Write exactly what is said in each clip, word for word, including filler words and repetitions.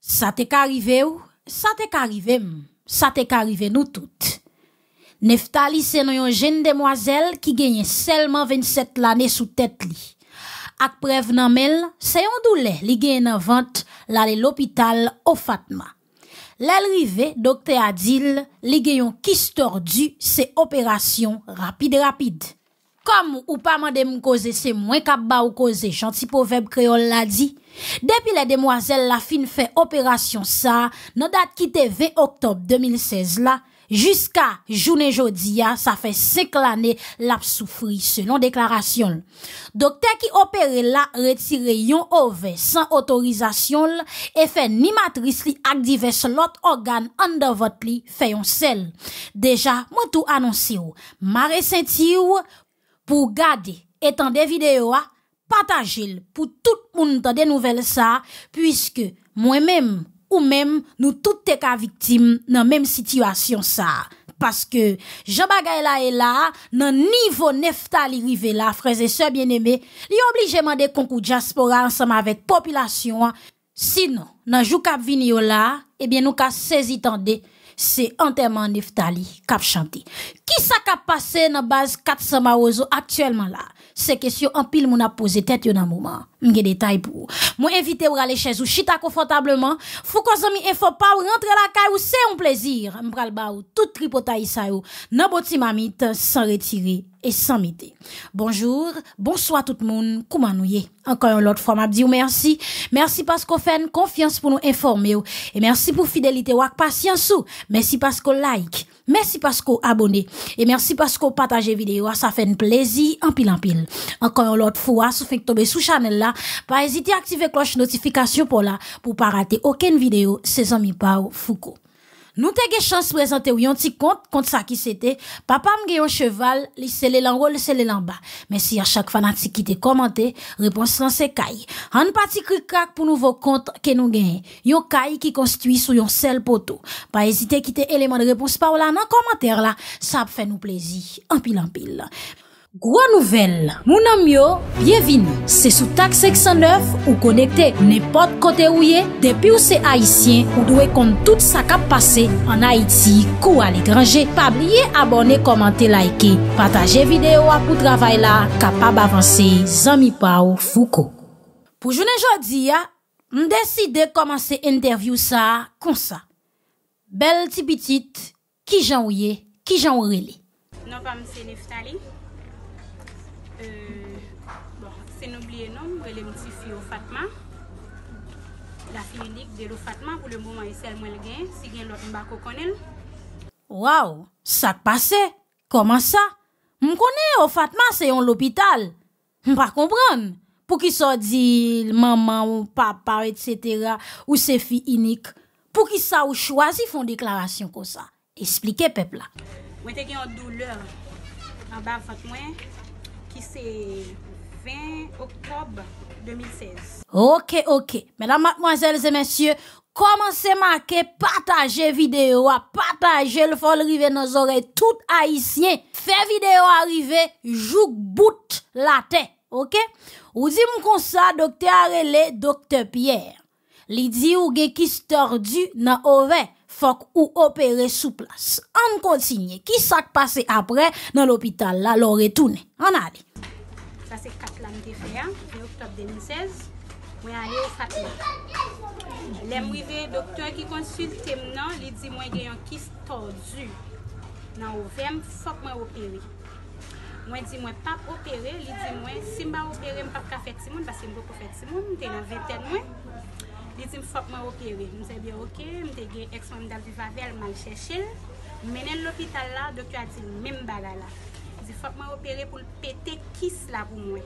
Ça t'est arrivé ou? Ça t'est arrivé, ça t'est arrivé nous toutes. Neftali, c'est une jeune demoiselle qui gagne seulement vingt-sept l'année sous tête li. Ak preuve nan mel, c'est yon douleur li gagne nan vente l'aller l'hôpital au Fatma. L'arrivée, docteur Adil, li gagne yon kyste tordu, c'est opération rapide rapide. Comme ou pas mande m cause, c'est moins k'ap ba ou cause, gentil proverbe créole l'a dit. Depuis les demoiselles la fin fait opération ça, nan date qui te vingt octobre deux mille seize là, jusqu'à journée jodia, ça fait cinq l'année l'a souffri selon déclaration. Docteur qui opéré là retiré yon ovaire sans autorisation et fait ni matrice li ak divers l'autre organe under votre li fait yon sel. Déjà, moi tout annoncé ou, mare senti ou, pour garder et des vidéos, partagez pour tout le monde de nouvelles ça, puisque moi-même ou même nous toutes t'es victimes dans même situation ça. Parce que Jean Bagay là et là, dans niveau Neftali rivé là, frères et sœurs bien-aimés, li obligé mandé concours diaspora ensemble avec population. Sinon, dans jou k'ap vini là, eh bien nous ka saisi tande. C'est enterrement Neftali k'ap chanté. Qui ça k'ap passé dans base quatre cents Marozo actuellement là? C'est question en pile moun a posé tête yo nan moment. M'gè détail pour. Moi invité ou aller chez ou chita confortablement. Fouko zami info pa ou rentre la caille ou c'est un plaisir. M'pral ba ou tout tripotaï sa yo nan boti mamite sans retirer et sans mité. Bonjour, bonsoir tout le monde. Comment nous y? Encore une autre fois m'a dit ou merci. Merci parce qu'on fait une confiance pour nous informer ou. Et merci pour fidélité ou ak patience ou. Merci parce qu'on like. Merci parce qu'on abonné. Et merci parce qu'on partage vidéo. Ça fait un plaisir en pile en pile. Encore une autre fois, si vous faites tomber sous channel là, pas hésiter à activer cloche notification pour là, pour pas rater aucune vidéo. C'est ami par Fouco. Nous t'ai chance présenter un petit compte contre ça qui c'était papa m'gé un cheval li scellé l'en haut li scellé l'en bas. Merci à chaque fanatique qui t'a commenté réponse dans ses caille en parti cric crac pour nouveau compte que nous gagne un caille qui construit sur un seul poteau. Pas hésiter quitter élément de réponse par là dans commentaire là, ça fait nous plaisir en pile en pile. Gros nouvelle, mon ami yo, bienvenue. C'est sous TAK cinq cent neuf ou connecté n'importe côté où y est. Depuis où c'est haïtien, ou doit compte tout ça qui a passé en Haïti, ou à l'étranger. Pas oublier abonner, commenter, liker, partager vidéo pour travail là, capable avancer. Zami Pao Fouco. Pour journée aujourd'hui, on décide de commencer interview ça comme ça. Belle petite, qui j'en ouye, qui j'en relais. Non pas monsieur Neftali. Euh, bon, c'est n'oublier non, elle est petite fille au Fatma. La fille unique de l'eau Fatma, pour le moment, elle est celle qui gagne, si elle l'autre m'a connaît. Waouh, ça passe. Comment ça? M'connais au Fatma, c'est en l'hôpital. M'pas comprendre. Pour qui ça dit maman ou papa, et cetera, ou c'est fille unique. Pour qui ça ou choisi font déclaration comme ça. Expliquez, peuple là. Moi, j'ai une douleur en bas Fatma. Qui c'est vingt octobre deux mille seize. Ok, ok. Mesdames, mademoiselles et messieurs, commencez à marquer, partagez vidéo, partagez le fol rive nos oreilles, tout haïtien. Fait vidéo arriver, jouk bout la tête. Ok? Ou dit mon comme ça, docteur Arele, docteur Pierre. Li di ou gen kyste tordu nan ovè. Fok ou opérer sous place. On continue. Qui s'est passé après dans l'hôpital là, l'on retourne. On a dit. Ça c'est quatre lames de fer, vingt octobre deux mille seize. Moi allé au Fatma. L'arrivée docteur qui consulte maintenant, il dit moi j'ai un kyste tordu dans l'ovaire, faut que moi opérer. Moi dis moi pas opérer, il dit moi si m'pa opérer, m'pa ka faire ti moun parce que m'pa ka faire ti moun, t'es dans vingtaine moi. Il dit faut que moi opérer. Je me suis bien OK, je suis ex-femme Vival mal cherché. Mais dans l'hôpital là, le docteur a dit même bagala là. Il dit faut que moi opérer pour péter kyste là pour moi.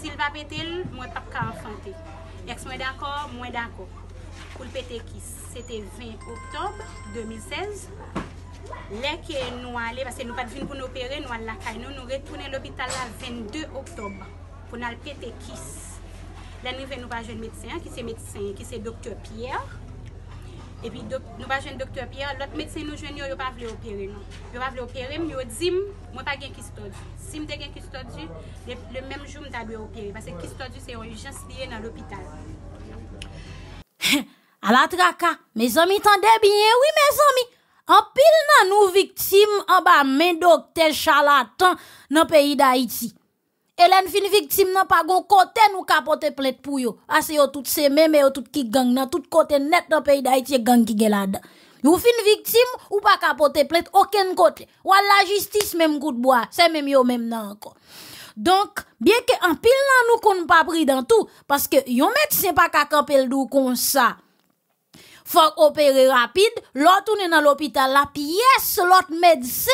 S'il va péter, moi pas capable enfanter. Ex moi d'accord, moi d'accord. Pour péter kyste, c'était vingt octobre deux mille seize. Là que nous allons parce que nous pas venir pour nous opérer, nous allons la caille, nous nous retourner l'hôpital là vingt-deux octobre pour nous péter kyste. L'année nous pas jeune médecin qui c'est médecin qui c'est docteur Pierre et puis doc, nous pas jeune docteur Pierre l'autre médecin nous jeune yo pas voulu opérer non yo pas voulu opérer yo dit moi pas gain kyste tordu si me gain kyste tordu le même jour me t'a dû opérer parce que kyste tordu c'est une urgence liée dans l'hôpital. à la traka. Mes amis, tendez bien, oui, mes amis. En pile nan nous victimes en bas main docteur charlatan dans pays d'Haïti. Hélène fin victime nan pa gon côté nous capoter plainte pour yo. Assez yo toutes ces mêmes yo toutes qui gang nan tout côté net dans pays d'Haïti gang qui gen là-dedans. Yo fin victime ou pas capoter plainte aucun côté. Ou à la justice même coup de bois, c'est même yo même nan encore. Donc bien que en pile nan nous qu'on pas pris dans tout parce que yon médecin pas ka camper le dou comme ça. Faut opérer rapide, l'autre tourne dans l'hôpital, la pièce, l'autre médecin,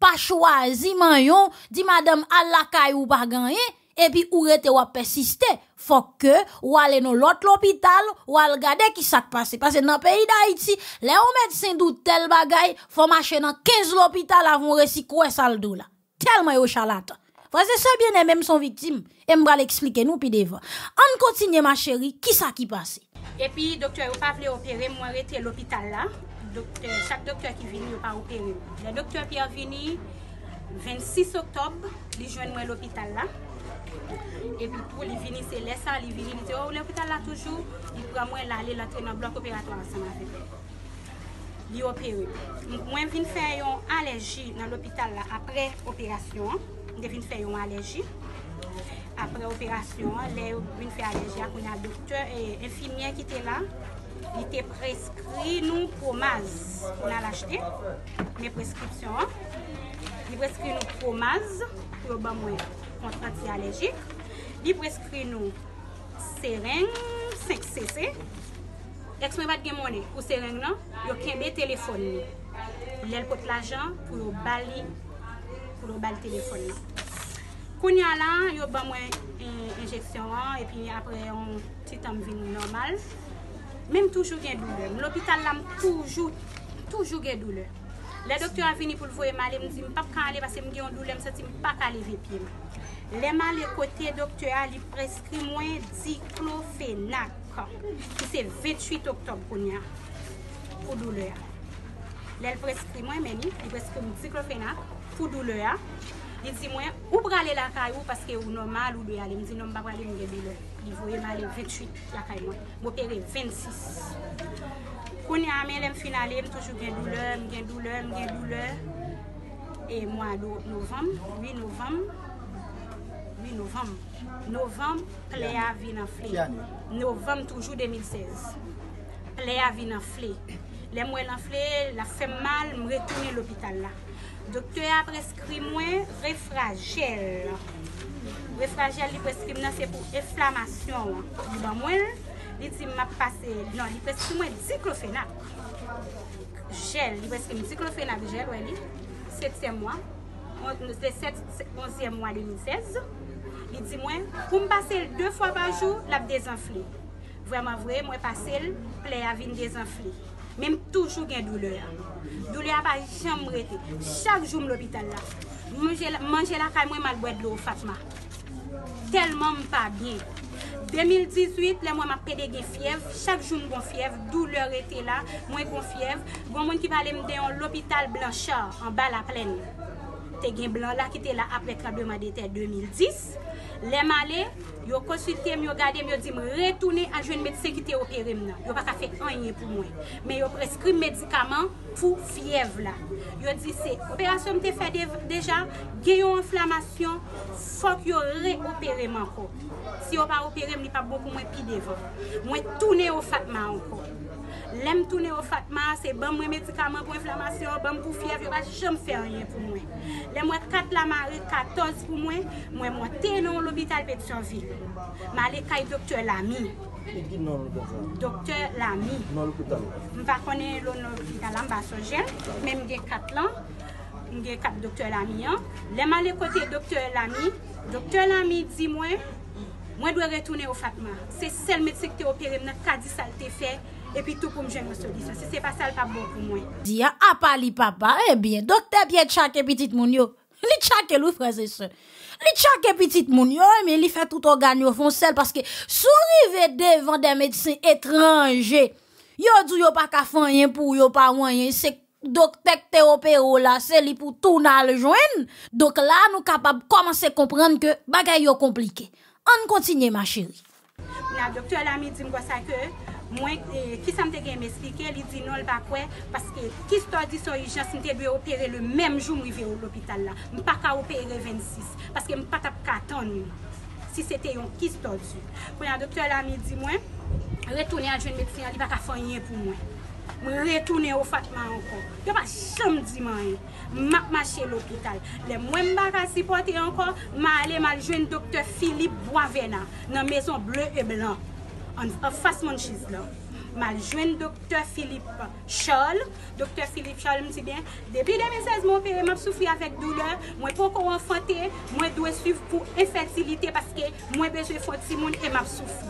pas choisi, manyon, dit madame, à la caille ou pas gagné, et puis ou rete ou persister. Faut que, ou aller dans l'autre l'hôpital, ou aller regarder qui s'est passé. Parce que dans le pays d'Haïti, les médecins doute tel bagay, faut marcher dans quinze l'hôpital avant récit quoi ça le dou là. Tellement yo charlatan. Parce que c'est bien et même son victime. Et m'bral expliquer nous puis devant. On continue ma chérie, qui ça qui passé? Et puis, docteur, vous pas voulu opérer, moi, arrêter l'hôpital là. Docteur, chaque docteur qui vient, vous pas opérer. Le docteur Pierre venu vingt-six octobre, il joint moi l'hôpital là. Et puis, pour lui venir, c'est laissé, il vient, il dit, oh, l'hôpital là toujours, il prend moi là, il entre dans le bloc opératoire ensemble avec lui. Il opéré. Moi, je viens faire une allergie dans l'hôpital là après opération. Je viens faire une allergie. Après l'opération, les une fait allergie à un docteur et infirmière qui était là, il était prescrit nous promase, on a l'acheté, mes prescriptions, il prescrit nous promase pour ben moi contre anti-allergique, il prescrit nous seringue cinq centilitres. Excusez-moi pas de monnaie pour seringue là, il y a un téléphone. Il porte l'argent pour le bali pour le bal téléphone là. Quand il y a là, il y a une injection et puis après on petit temps normal. Même toujours il y a douleur. L'hôpital là toujours toujours il y a douleur. Les docteurs sont venus pour le voir mal, ils me disent pas qu'à aller parce que me j'ai une douleur, me senti pas qu'à lever pied. Les mal côté docteur il prescrit moins diclofénac. C'est vingt-huit octobre qu'on y a pour douleur. Les prescrit moins même, il prescrit diclofénac pour douleur. Il dit moi, ou pour aller la caille parce que ou normal ou de aller. Il me dit non, pas aller me débiler. Il voyait mal vingt-huit la caille moi. M'opérer vingt-six. Quand il a amené le final, il toujours bien douleur, bien douleur, bien douleur. Et moi novembre, huit novembre, huit novembre, novembre, Pléa vient en flé. Novembre toujours deux mille seize. Pléa vient en flé. Les mois l'enflé, la fait mal, me retourner l'hôpital là. Docteur a prescrit moins réfragel. Réfragel, il prescrit c'est pour inflammation. Il dit moi, il dit m'a passé. Non, il prescrit moins diclofénac. Gel, il prescrit diclofénac gel, oui. septième mois. onzième mois deux mille seize. Il dit moi, pour me passer deux fois par jour, la désenflé. Vraiment vrai, moi passer le plaie à venir désenflé. Même toujours gain douleur. Douleur pas jamais arrêté. Chaque jour l'hôpital là. Manger manger la caille moi mal boire de l'eau Fatma. Tellement pas bien. deux mille dix-huit là moi m'a pédé gain fièvre, chaque jour bon fièvre, douleur était là, moi bon fièvre. Bon monde qui va aller me dans l'hôpital Blanchard en bas la plaine. Té gain blanc là qui était là après tremblement de terre deux mille dix. Les malais, ils ont consulté, ils ont regardé, ils ont dit retourner à jeune médecin qui t'a opéré. Ils n'ont pas fait rien pour moi. Mais ils ont prescrit médicaments pour fièvre. Ils ont dit c'est opération que tu as faite déjà, ils ont inflammation, il faut qu'ils réopèrent encore. Si ils n'ont pas opéré, ils n'ont pas beaucoup moins pire devant. Moi, tourner au Fatma encore. L'aime tourner au Fatma, c'est bon médicament pour inflammation, bon pour fièvre, je ne vais jamais faire rien pour moi. L'aime quatre la marée, quatorze pour moi, moi monter dans l'hôpital Pétionville. Je suis allé docteur Lamy. Docteur Lamy. Je ne connais pas l'hôpital, je ne sais pas, même j'ai quatre ans, j'ai quatre docteurs Lamy. L'aime aller côté docteur Lamy, docteur Lamy dit moi, moi dois retourner au Fatma. C'est seul médecin qui t'a opéré, je n'ai pas dit ça t'a fait. Et puis tout pour me joindre solution. Si c'est pas ça, pas bon pour moi. Dia a parlé papa. Eh bien, docteur Pitchak et petite mounio. Li tchak et lou frère et soeur. Li tchak et petite mounio, mais li fait tout organe au fond sel parce que sourive devant des médecins étrangers. Yo dou yo pas ka fan rien pour yo pas rien. C'est docteur te opéro là, c'est li pour tout le joindre. Donc là nous capable commencer comprendre que bagay yo compliqué. On continue ma chérie. Na docteur Lamy dit me quoi ça que Moi, qui ça me expliqué, il dit non, pas quoi, parce que qui se dit sur urgence, je dois opérer le même jour que je vais à l'hôpital. Je ne peux pas opérer vingt-six, parce que je ne peux pas attendre. Si c'était un qui se dit. Quand le docteur Lamy dit, moi, retourner à jeune médecin, il ne va pas faire rien pour moi. Je retourne au Fatma encore. Je ne vais jamais dire rien. Je vais marcher à l'hôpital. Les moindres bagages supportés encore, je vais aller mal jouer le docteur Philippe Boivena dans la maison bleue et blanc. En face de mon chise là. Mal joué docteur Philippe Charles. Docteur Philippe Charles me dit bien, depuis deux mille seize, mon père m'a souffert avec douleur. Moi, pour qu'on enfante, moi, dois suivre pour infertilité parce que moi, besoin de faire tout le monde et m'a souffert.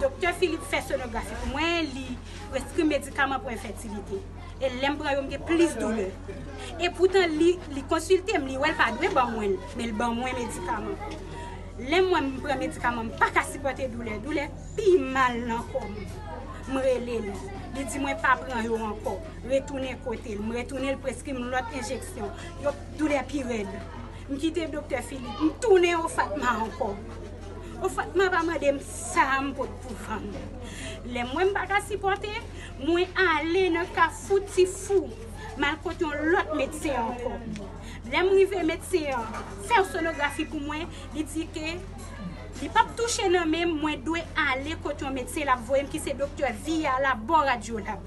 Docteur Philippe fait sonographie. Moi, il prescrit médicaments pour infertilité. Et l'embras, il a plus de douleur. Et pourtant, il consulte, il me dit, elle pas de moins, mais il a moins de médicaments. Les moi me prend médicament pas qu'à supporter douleur douleur pi mal encore me relève il dit moi pas prendre yo encore retourner côté me retourner le prescrire l'autre injection yo douleur pi raide me quitter docteur Philippe me tourner au Fatma encore au Fatma pas madame ça me pour vendre les moi pas qu'à supporter moi aller dans ka fouti fou mal côté l'autre médecin encore. L'arrivée médecin faire sonographie pour moi, il dit que il pas toucher non même moi doit aller côté médecin la voyer qui c'est docteur Viala bon Radio Lab.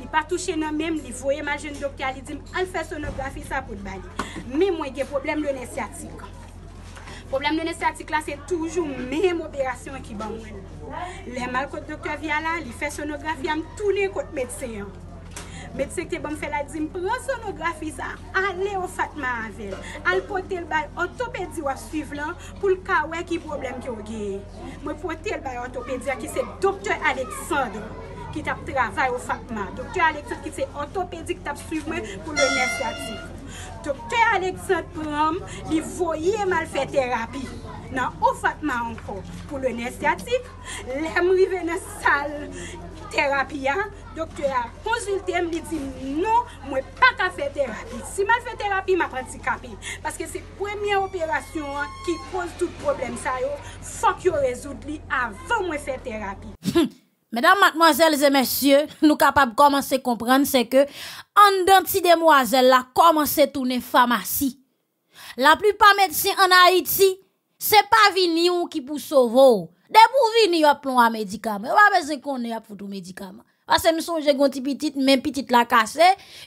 Il pas toucher non même, il voyer ma jeune docteur il dit elle fait sonographie ça pour bali. Mais moi j'ai problème de nerf sciatique. Problème de nerf sciatique là c'est toujours même opération qui ban moi. Les mal côté docteur Viala, il fait sonographie am tourner côté médecin. Médecin qui bon fait la dîme, prends sonographie ça, allez au Fatma avec. Al porter le bail orthopédie ou suivant pour le cas où qui problème qui ont. Moi porter le bail orthopédie qui c'est docteur Alexandre qui t'a travaillé au Fatma. Docteur Alexandre qui c'est orthopédique t'a suivre pour le nerf sciatique. Docteur Alexandre prend, il voyait mal fait thérapie. Non, au Fatma encore pour le nerf sciatique, l'aime river dans salle. Thérapie, docteur a consulté, il dit non, je ne peux pas faire thérapie. Si je fais thérapie, je prends handicapé. Parce que c'est la première opération qui cause tout problème. Il faut que je résoudre avant de faire thérapie. Mesdames, mademoiselles et messieurs, nous sommes capables de commencer à comprendre c'est que en denti demoiselle la commence à tourner pharmacie. La plupart des médecins en Haïti, ce n'est pas vini ou qui pour sauver. Dès pour venir, vous prenez un médicament. Vous avez besoin qu'on ait un foutu médicament. Parce que nous sommes des petits, même petits la cassé.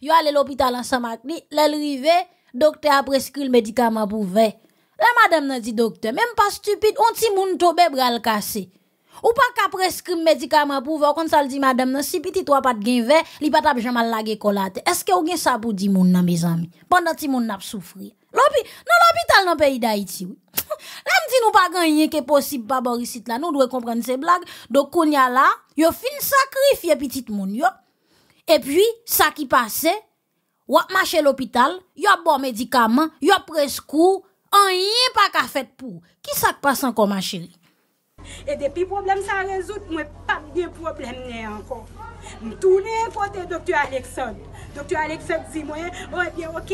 Vous allez à l'hôpital ensemble avec lui. L'arrivée, le docteur a prescrit le médicament pour vous. La madame n'a dit docteur, même pas stupide, on t'y moun tobe bral cassé. Ou pas qu'à prescrire le médicament pour vous. Comme ça, le dit madame, nan, si petit, toi pas de gain vert, li pas t'a jamais lagué colate. Est-ce que vous avez ça pour dire moun nan, mes amis? Pendant que moun n'a pas souffri. Non, l'hôpital dans le pays d'Haïti, oui. Là, me dit nous pas gagner que possible pas Borisite là, nous doit comprendre ces blagues. Donc on y a là, yo fin sacrifier petite moun yo. Et puis ça qui passait, ou marcher l'hôpital, yo bon médicament, yo prescrit, rien pas qu'à fait pour. Qui ça passe encore ma chérie? Et depuis problème ça résout, moi pas de problème né encore. Je tourne côté docteur Alexandre. Docteur Alexandre dit moi, oh bien ok,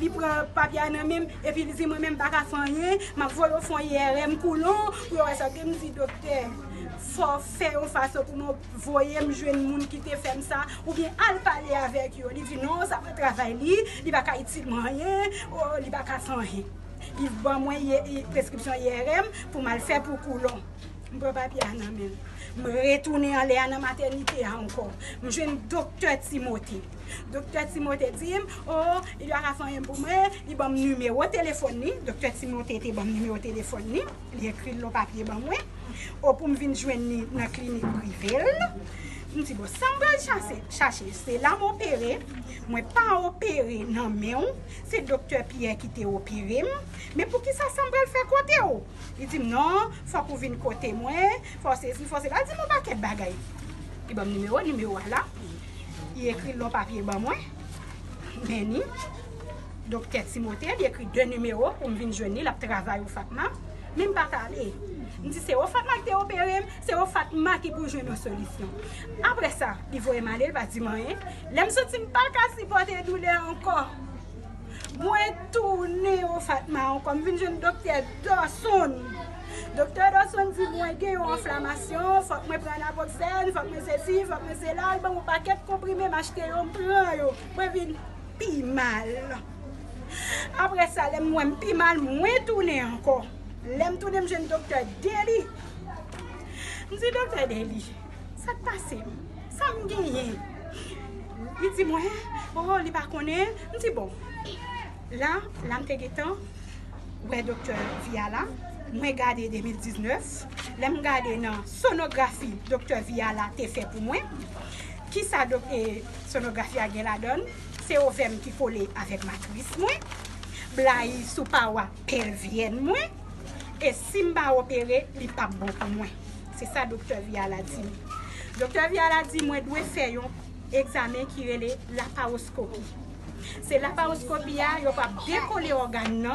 il prend papier nan même et puis il dit moi même pas ka fanyer, m'a vole au fond I R M coulon, pour ça que me dit docteur, faut faire une façon pour me voyer me joindre monde qui te fait ça ou bien al parler avec yo. Il dit non, ça pas travail li, il pas ka utile rien, oh il pas ka fanyer. Il va moi prescription I R M pour mal faire pour coulon. Je prends papier nan même. Je retourne en l'air dans la maternité encore. Je suis un docteur Timothy. Docteur Timothy dit, oh, il a fait un pour moi, il a un numéro de téléphone. Docteur Timothy a un numéro de téléphone. Il a écrit le papier pour moi. Oh, pour me venir joindre dans la clinique privée. Je me dis, bon, ça me va chercher. C'est là que je opéré. Je ne suis pas opéré, non, mais c'est le docteur Pierre qui t'a opéré. Mais pour qui ça semble faire côté? Il dit, non, il faut qu'on vienne côté moi. Il faut que je fasse ça. Il dit, mon paquet de bagaille. Il a numéro, numéro là. Il écrit le papier pour moi. Béni. Docteur Timothée, il écrit deux numéros pour me venir joindre. Il a travaillé au Fatma. Même pas parler. Je dis c'est au Fatma qui est opéré, c'est au Fatma qui peut jouer nos solutions. Après ça, il voit mal, il va dire rien. L'aime sorti pas qu'à supporter douleur encore. Moi tourner au Fatma encore, je viens jeune docteur Dawson. Docteur Dawson dit moi j'ai une inflammation, faut que je prenne la boxelle, faut que je ceci, faut que je cela, bon paquet comprimé m'acheter on prend yo. Moi vinn pi mal. Après ça, l'aime moi pi mal, moi tourner encore. L'aime tourner me jeune docteur Deli. Je dis docteur Deli, ça te passe, ça me gagne. Il dit moi, oh, il pas connaît. Je dis bon. Là, là me t'étant ouais docteur Viala. Je regarde deux mille dix-neuf, je regarde la sonographie docteur Viala a fait pour moi. Qui sa sonographie a la donne? C'est O V M qui collé avec matrice moi. Blaï sous power pelvienne moi. Et si je pas opéré, il pas bon pour moi. C'est ça docteur Viala dit. Docteur Viala dit moi dois faire un examen qui est la paroscopie. C'est la paroscopie yo pas décoller organe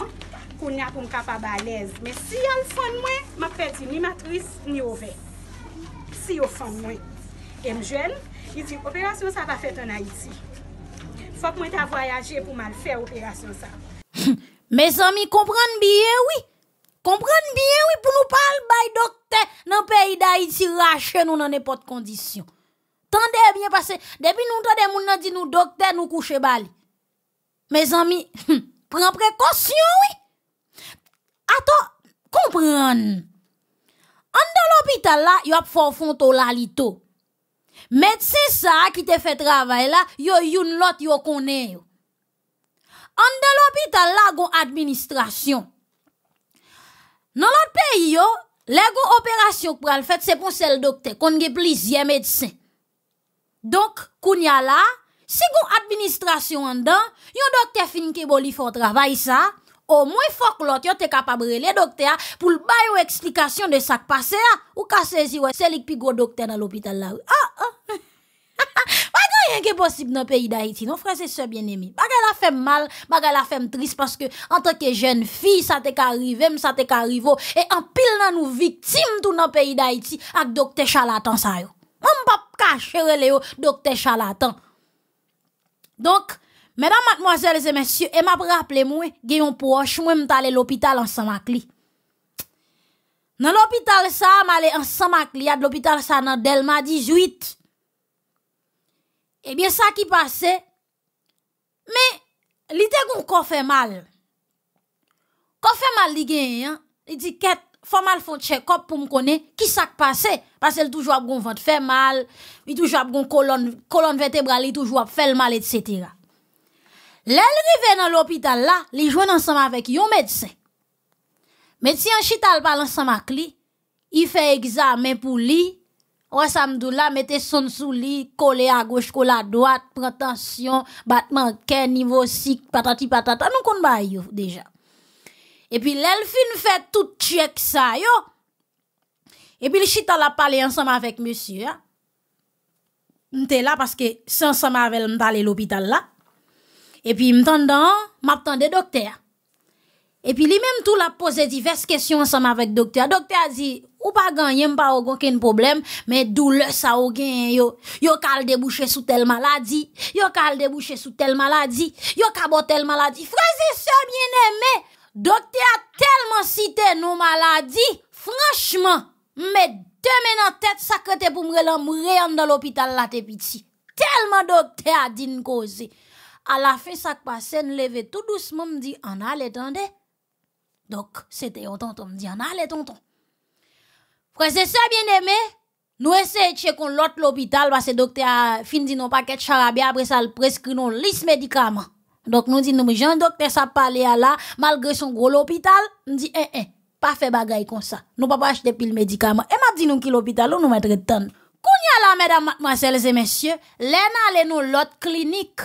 qu'on a pour capable à l'aise, mais si elle fond moi m'a perdu ni matrice ni ovaire. Si yo fond moi et me jeune il dit opération ça va faire en Haïti, faut que moi t'a voyager pour mal faire opération ça. Mes amis comprennent bien, oui comprennent bien, oui pour nous parler bail docteur dans pays d'Haïti rache nous dans n'importe condition. Tendez bien parce que depuis nous tendez moun nan di nous docteur nous coucher bal. Mes amis, prends précaution, oui. Attends, comprendre. En dans l'hôpital là, y a fort fonto la lito. Médecin ça qui te fait travail là, yo youn lot yo connaît. En dans l'hôpital là, gon administration. Dans l'autre pays yo, les gon opération pour le fait c'est pour celle docteur, qu'on gen plusieurs médecins. Donc, kounya là, si gon administration en dedans, yon docteur fin ki boli fò travail ça. Au moins, faut que l'autre soit capable de les docteurs pour le bail ou explication de ce qui passe. Ou qu'à saisir, c'est le plus gros docteur dans l'hôpital là. Ah, ah. Pas rien qui est possible dans le pays d'Haïti, non, frères et sœurs bien-aimés. Pas qu'elle a fait mal, pas qu'elle a fait triste parce que, en tant que jeune fille, ça t'est arrivé, ça t'est arrivé. Et en pile dans nous victimes tout dans le pays d'Haïti, avec docteur charlatan, ça yo. Moi, m'pap kache relé yo, docteur charlatan. Donc, mesdames, mademoiselles et messieurs, et m'a rappelé moi, gen yon proche, moi m'ta allé l'hôpital ensemble avec lui. Dans l'hôpital ça, m'allé ensemble avec lui, à l'hôpital ça dans Delma dix-huit. Eh bien ça qui passait, mais li te gon ko fait mal. Ko fait mal li gen, hein? Il dit qu'est faut mal font check-up pour me connaître qui ça qui passait parce qu'elle toujours gon ventre fait mal, il toujours gon colonne colonne vertébrale, il toujours fait mal et cetera. L'arrivée dans l'hôpital là, les joignent ensemble avec un médecin. Médecin chital parle ensemble avec lui, il fait examen pour lui. Ouais ça me dit là, mettez son sous lui, collé à gauche, collé à droite, prend tension, battement cœur niveau six, patati patata, nous connait ba yo déjà. Et puis l'elfine fait tout check ça yo. Et puis le chital a parlé ensemble avec monsieur. M'était là parce que c'est ensemble avec m'aller l'hôpital là. Et puis, m'tendant, m'attendais docteur. Et puis, lui-même, tout l'a posé diverses questions ensemble avec docteur. Docteur a dit, ou pas gagné, m'pas aucun problème, mais douleur, ça ou gagne, yo. Yo kal débouché sous telle maladie. Yo kal débouché sous telle maladie. Yo kabo telle maladie. Frères et sœurs bien-aimés, docteur a tellement cité nos maladies. Franchement, mais demain en tête, ça crête pour me l'emmener dans l'hôpital là, t'es petit. Tellement docteur a dit une cause. À la fin, ça passe, nous levait tout doucement, me dit, en allez, tendez. Donc, c'était au tonton, me dit, en allez, tonton. Frère, c'est ça, bien-aimé. Nous essayons de checker l'autre l'hôpital, parce que le docteur a fini nos paquets de charabia, après ça, le prescrit nos listes médicaments. Donc, nous disons, nous, j'ai un docteur, ça parle à là, malgré son gros l'hôpital, me dit, eh, eh, pas fait bagaille comme ça. Nous ne pouvons pas acheter pile médicaments. Et m'a dit, nous, qui l'hôpital, nous mettons de temps. Quand y a là, mesdames, mademoiselles et messieurs, l'en allez nous l'autre clinique.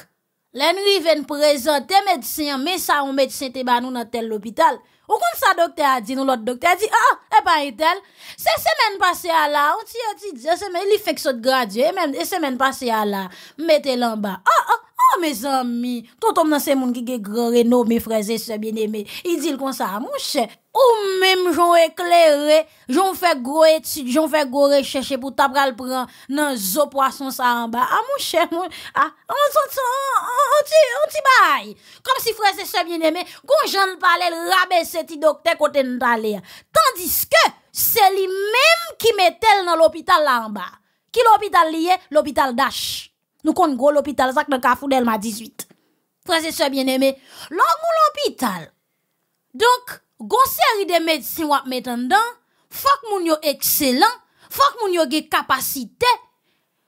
L'ennui vient présenter médecin, mais ça, un médecin te ba nous dans tel hôpital. Ou comme ça, docteur a dit, nous, l'autre docteur a dit, ah, eh pas et tel. C'est semaine passée à là, on t'y a dit, c'est semaine, il fait que ça te gradué, même, et semaine passée à là, mettez-le en bas. Ah, ah, ah, mes amis, tout homme dans ces monde qui est grand renom, mes frères et sœurs bien-aimés, il dit comme ça, mon cher. Ou même, j'en éclairé, j'en fait gros étude, j'en fait gros recherche pour t'apprendre prendre dans zo poisson ça en bas. Ah, mon cher, mon, ah, on t'y baille. Comme si frères et sœurs bien-aimés, quand j'en parlais, le rabaisse, ti docteur, côté n't'allait. Tandis que, c'est lui-même qui mettait dans l'hôpital là en bas. Qui l'hôpital lié? L'hôpital d'Ache. Nous connaissons gros l'hôpital ça dans Carrefour d'Elma dix-huit. Frères et sœurs bien-aimés, l'hôpital. Donc, gon série de médecins wap met en dedans, faut que moun yo excellent, faut que moun yo gen capacité.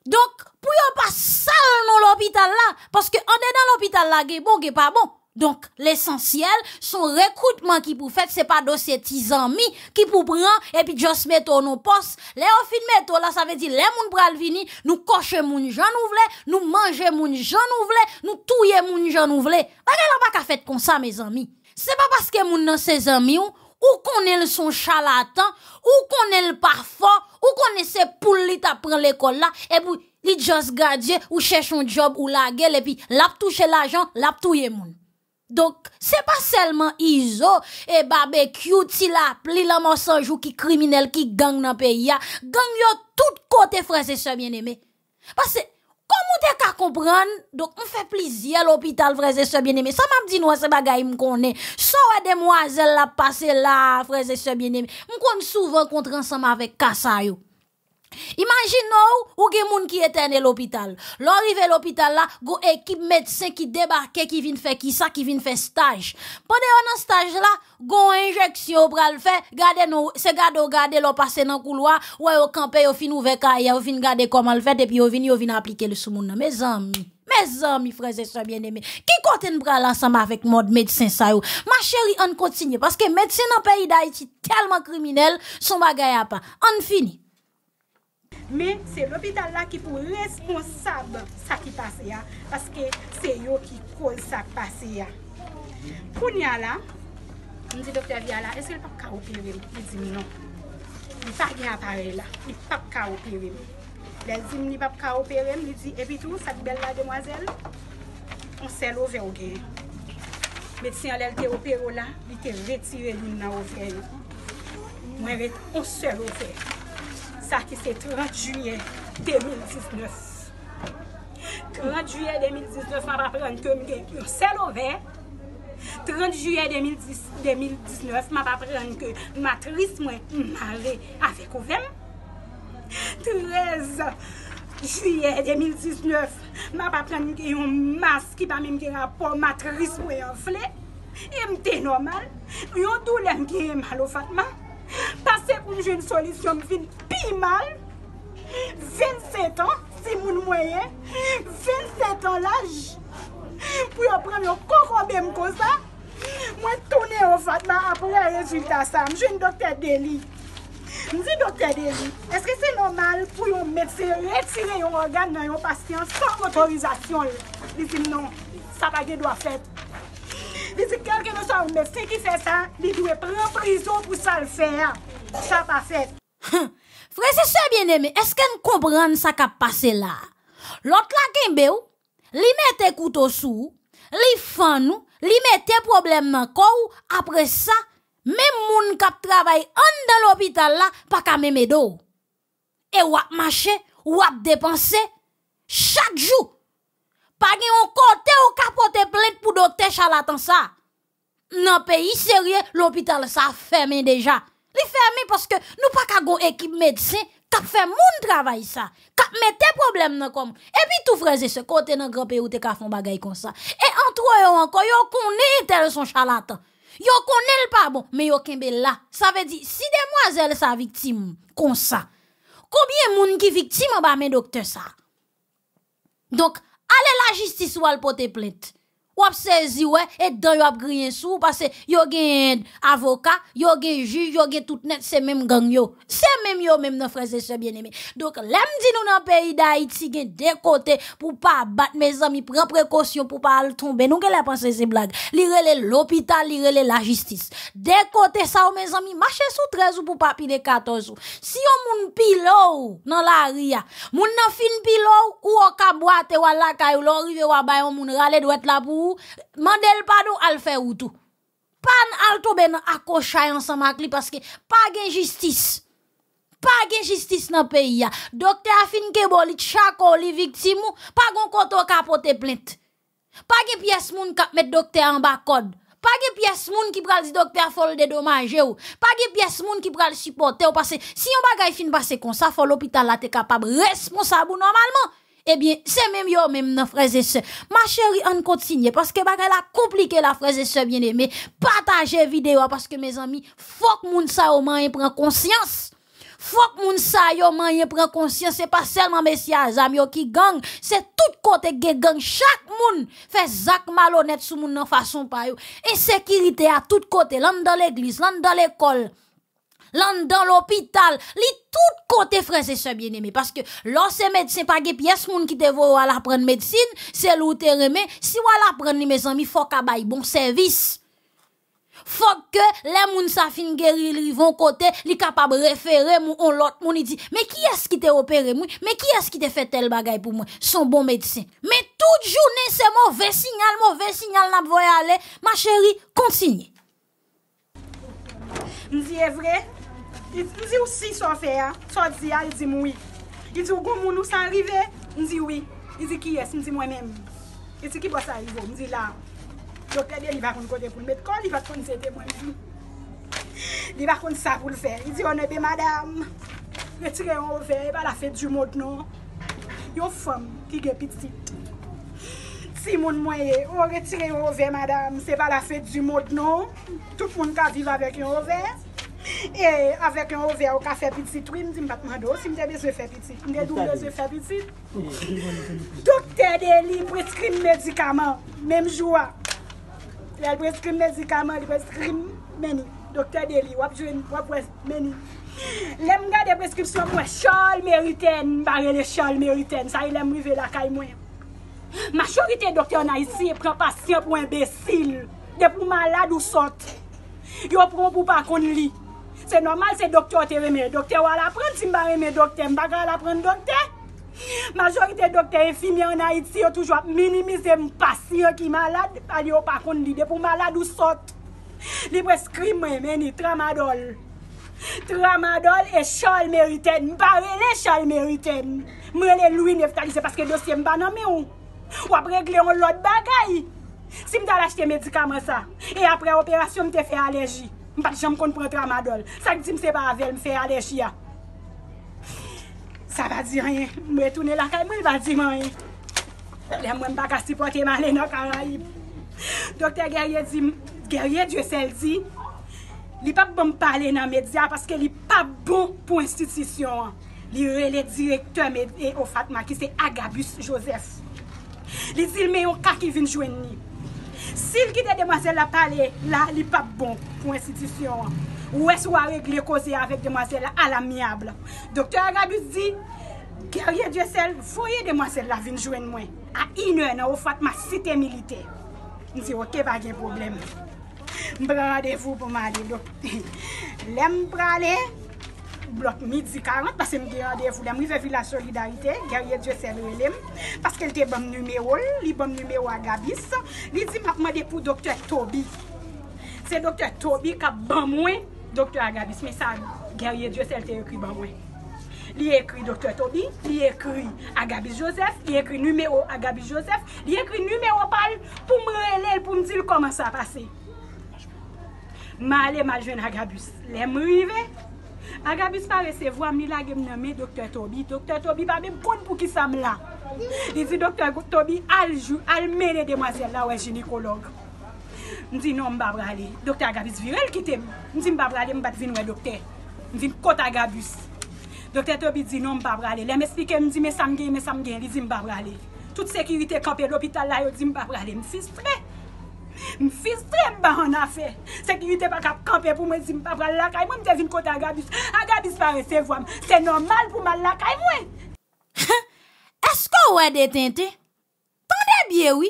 Donc, pour yon pas sale dans l'hôpital là, parce que en dedans l'hôpital là gen bon gen pas bon. Donc, l'essentiel, son recrutement qui pour fait, c'est pas dossier tisami qui pour prendre, et puis juste mettre au nos postes. Les on fin mettre là, ça veut dire, les moun pral vini, nous cocher moun jan nou vle, nous manger moun jan nou vle, nous touyer moun jan nou vle. Bagay la pa ka fait comme ça, mes amis. C'est pas parce que moun nan ses amis ou, ou qu'on est son charlatan, ou qu'on est le parfort, ou qu'on est ses poules li ta prend l'école là, et puis, li just gadje, ou cherche un job, ou la gueule, et puis, la touche l'argent, la touye moun. Donc, c'est pas seulement I S O et barbecue, ti la pli la mensonge qui criminel qui gang dans le pays, gang yo tout côté frères et sœurs bien-aimés. Parce que, comme on te ka comprendre, donc on fait plaisir à l'hôpital frères et sœurs bien-aimés. Ça m'a dit nous, c'est bagay m'konne. So des demoiselles la passe là, frères et sœurs bien-aimés. M'konne souvent contre ensemble avec Kassa yo. Imagine nous, ou gen moun qui éternel l'hôpital. L'arrivé l'hôpital là, go équipe médecin qui débarque, qui vient faire qui ça, qui vient faire stage. Pendant un stage là, go injection pral faire, gardez nous, c'est gado gardez l'on passe dans couloir, ou au campé, ou fin ouvert caille, ou fin garder comment le fait, et puis ou vin, ou vin appliquer le sous moun nan. Mes amis, mes amis, frères et sœurs bien-aimés, qui compte nous pral ensemble avec mode médecin ça yo? Ma chérie, on continue, parce que médecin dans le pays d'Haïti tellement criminel, son bagay a pas. On finit. Mais c'est l'hôpital là qui pour responsable ça qui passe là, parce que c'est eux qui cause ça passe là. Pour là, on dit docteur Viala, est-ce qu'il pas opérer? Il dit non. Il pas gain appareil là, il pas qu'à opérer. Les dit il pas qu'à opérer, il dit et puis tout cette belle la demoiselle on s'est levé au gain. Médecin elle était opéré là, il était retiré lui dans ouvert. Moi on s'est levé. Ça qui c'est trente juillet deux mille dix-neuf. trente juillet deux mille dix-neuf, on va prendre que on s'est levé. trente juillet deux mille dix-neuf, on va prendre que ma triste moi m'allait avec ouvem. treize juillet deux mille dix-neuf, on va prendre que un masque qui pas même rapport ma triste moi enflé. Et m'était normal, on douleur qui mal au Fatma. Passer pour une solution, me fait pire mal. vingt-sept ans, si mon moyen, vingt-sept ans l'âge, pour prendre un corps comme ça. Moi, tourner au Fatma après le résultat, ça. Je suis un docteur Deli. Je dis, docteur Deli, est-ce que c'est normal pour un médecin retirer un organe dans un patient sans autorisation? Je dis, non, ça va être fait. Il dit quelqu'un ne soit un médecin qui fait ça, il doit prendre prison pour ça le faire. Ça pas fait. Frère, c'est ça bien-aimé. Est-ce qu'on comprend ça qui a passé là? L'autre là, il mette couteau sous, il fait nous, il mette problème dans le corps. Après ça, même moun kap travaille dans l'hôpital là, pas qu'à même dos. Et ou ap marché, ou ap dépensé, chaque jour. Pas un côté ou capote plainte pour docteur charlatan ça. Nan pays sérieux, l'hôpital ça fermé déjà. Li fermé parce que nous pas ka gon équipe médecin qui fait moun travail ça, qui mette problème nan comme. Et puis tout frères et sœurs côté nan grand pays ou te ka font bagay comme ça. Et entre eux encore yo connaît tel son charlatan. Yo connaît le pas bon, mais yo kembe là. Ça veut dire si demoiselle sa victime comme ça. Combien moun qui victime en bas men docteur ça. Donc allez la justice ou al pote plainte. Ou ap saisi ouais et dans yo ap grien sou parce yo gen avocat, yo gen juge, yo gen tout net c'est même gang yo. C'est même yo même nos frères et sœurs bien-aimés. Donc l'aime dit nous dans pays d'Haïti gen deux côtés pour pas battre mes amis, prend précaution pour pas tomber. Nous qu'elle pense ces blagues. Li relé l'hôpital, li relé la justice. Deux côtés ça mes amis, marcher sous treize ou pour pas pile quatorze. Si on moun pilo dans la ria, moun nan fin pilo ou au ka boite ou la kay ou l'arrivé ou bay on moun rale doit la pou Mandel pardon al fait ou tout. Pan al tombe nan akochay ensemble ak li parce que pas gen justice. Pas gen justice nan pays ya. Docteur a fin ke bolit chako li victime ou, pas gon koto ka pote plainte. Pas gen pièce moun kap met docteur en bas code. Pas de pièce moun qui pral di docteur faut le dédommager ou. Pas de pièce moun qui pral supporter ou parce que si on bagay fin passer comme ça, faut l'hôpital là t'es capable responsable normalement. Eh bien, c'est même yo même nan frères et sœurs. Ma chérie, on continue parce que bagay la compliqué la frères et sœurs bien-aimés. Partagez vidéo parce que mes amis, faut que moun sa au moins prend conscience. Faut que moun sa yo manye prend conscience, c'est pas seulement messieurs zami yo qui gang, c'est tout côté gang, chaque moun fait zak malhonnête sou moun nan façon pa yo. Insécurité à tout côté, l'an dans l'église, l'an dans l'école, l'an dans l'hôpital, li tout côté frères et sœurs bien-aimés parce que lorsque médecin pa gen pièce moun qui te voyo à la prendre médecine, c'est l'ou te remet, si wala prendre mes amis, faut ka bay bon service. Faut que les moun sa fin guéri, li vont côté, li capable référer moun on l'autre moun, il dit mais qui est-ce qui t'a opéré moi, mais qui est-ce qui t'a fait tel bagay pour moi, son bon médecin. Mais toute journée c'est mauvais signal, mauvais signal n'a voyé aller, ma chérie, continue. Me dit est vrai, il dit aussi ça fait, ça dit il dit oui. Il dit gon moun ça arrivé, me dit oui. Il dit qui est, me dit moi-même. Il dit qui va ça arriver, me dit là. Le docteur Deli va prendre côté pour le mettre corps, il va prendre ses témoins. Il va prendre ça pour le faire. Il dit on est bien madame. Retirez on fait pas la fête du monde non. Une femme qui est petite. Si mon moyen, on retire on fait madame, c'est pas la fête du monde non. Tout le monde qui vit avec un revers. Et avec un revers au café petit, oui, me dit pas demander si me besoin faire petit. Me douleur de faire petit. Docteur Deli prescrit médicament même jour. Elle prescrit médicament, elle prescrit meni. Docteur Deli, wap jouen, wap wes meni. L'aime garde des prescriptions pour Charles Méritaine, barré les Charles Méritaine, ça il aime river la Kaimou. Majorité docteur en Haïti prend patient pour imbécile, des pour malade ou sorte. Yo prend pour pas qu'on lit. C'est normal, c'est docteur te remet. Docteur va la prendre, si m'barré mes docteur, m'baga la prendre docteur. Majorité docteur infirmière en Haïti ont toujours minimisé les patients qui sont malades, ils ne pas qu'on dit pour malade ou sorte. Ils prescrivent même tramadol. Tramadol et Charles Méritaine. Je ne parle Charles Méritaine. Je ne Louis Neftali, c'est parce que le dossier n'est pas nommé. Ou après régler l'autre bagaille. Si je vais acheter des médicaments, et après l'opération, je vais faire allergie. Je ne vais pas tramadol. Ça ne dit pas avec me faire allergie. Ça va dire rien. Je retourne la caille, il va dire rien. Je ne vais pas supporter mal dans les Caraïbes. Docteur Guerrier dit, Guerrier, Dieu seul dit, il n'est pas bon parler dans les médias parce qu'il n'est pas bon pour l'institution. Il est le directeur de Fatma, qui c'est Agabus Joseph. Il dit, mais on a qui vient jouer. S'il quitte demoiselle à parler, là, il n'est pas bon pour l'institution. Ou est-ce qu'on va régler cause avec demoiselle à l'amiable? Docteur Agabus dit, Guerrier Dieu seul, voyez demoiselle la vin joindre moi. À une heure, on fait ma cité militaire. Je dis, ok, pas de problème. Je prends rendez-vous pour m'aller. L'aime praler, bloc midi quarante, parce que je prends rendez-vous. Je vais vers la solidarité. Guerrier Dieu seul, parce qu'elle était bon numéro, il bon numéro Agabus. Il dit, je demande pour docteur Toby. C'est docteur Toby qui a bon moi. Docteur Agabus, mais ça, Guerrier Dieu, c'est écrit par moi. Il écrit docteur Toby, il écrit Agabus Joseph, il écrit numéro Agabus Joseph, il écrit numéro pal pour me relayer, pour me dire comment ça a passé. Malé, mal jeune Agabus. L'aime arrivé. Agabus pas recevoir, il a nommé docteur Toby. Docteur Toby pas même bon pour qui ça me là. Il dit docteur Toby, al jou, al mener demoiselle là, ouais, gynécologue. Je dis non, je ne vais pas aller. Docteur Agabus virel qui t'aime. Je dis je ne vais pas aller, je ne vais pas venir docteur. Je dis côté Agabus. Docteur Toby dit non, je ne vais pas aller. Il m'explique, je dis mais ça me gagne, mais ça me gagne. Il dit je ne vais pas aller. Toute sécurité campée l'hôpital là, il dit je ne vais pas aller. Je me fistré. Je me fistré, je ne vais pas en affaire. Sécurité pas campée pour moi, je ne vais pas aller. Je suis venu côté Agabus. Agabus va recevoir. C'est normal pour moi la caille. Est-ce que vous avez détenté? Tendez bien, oui.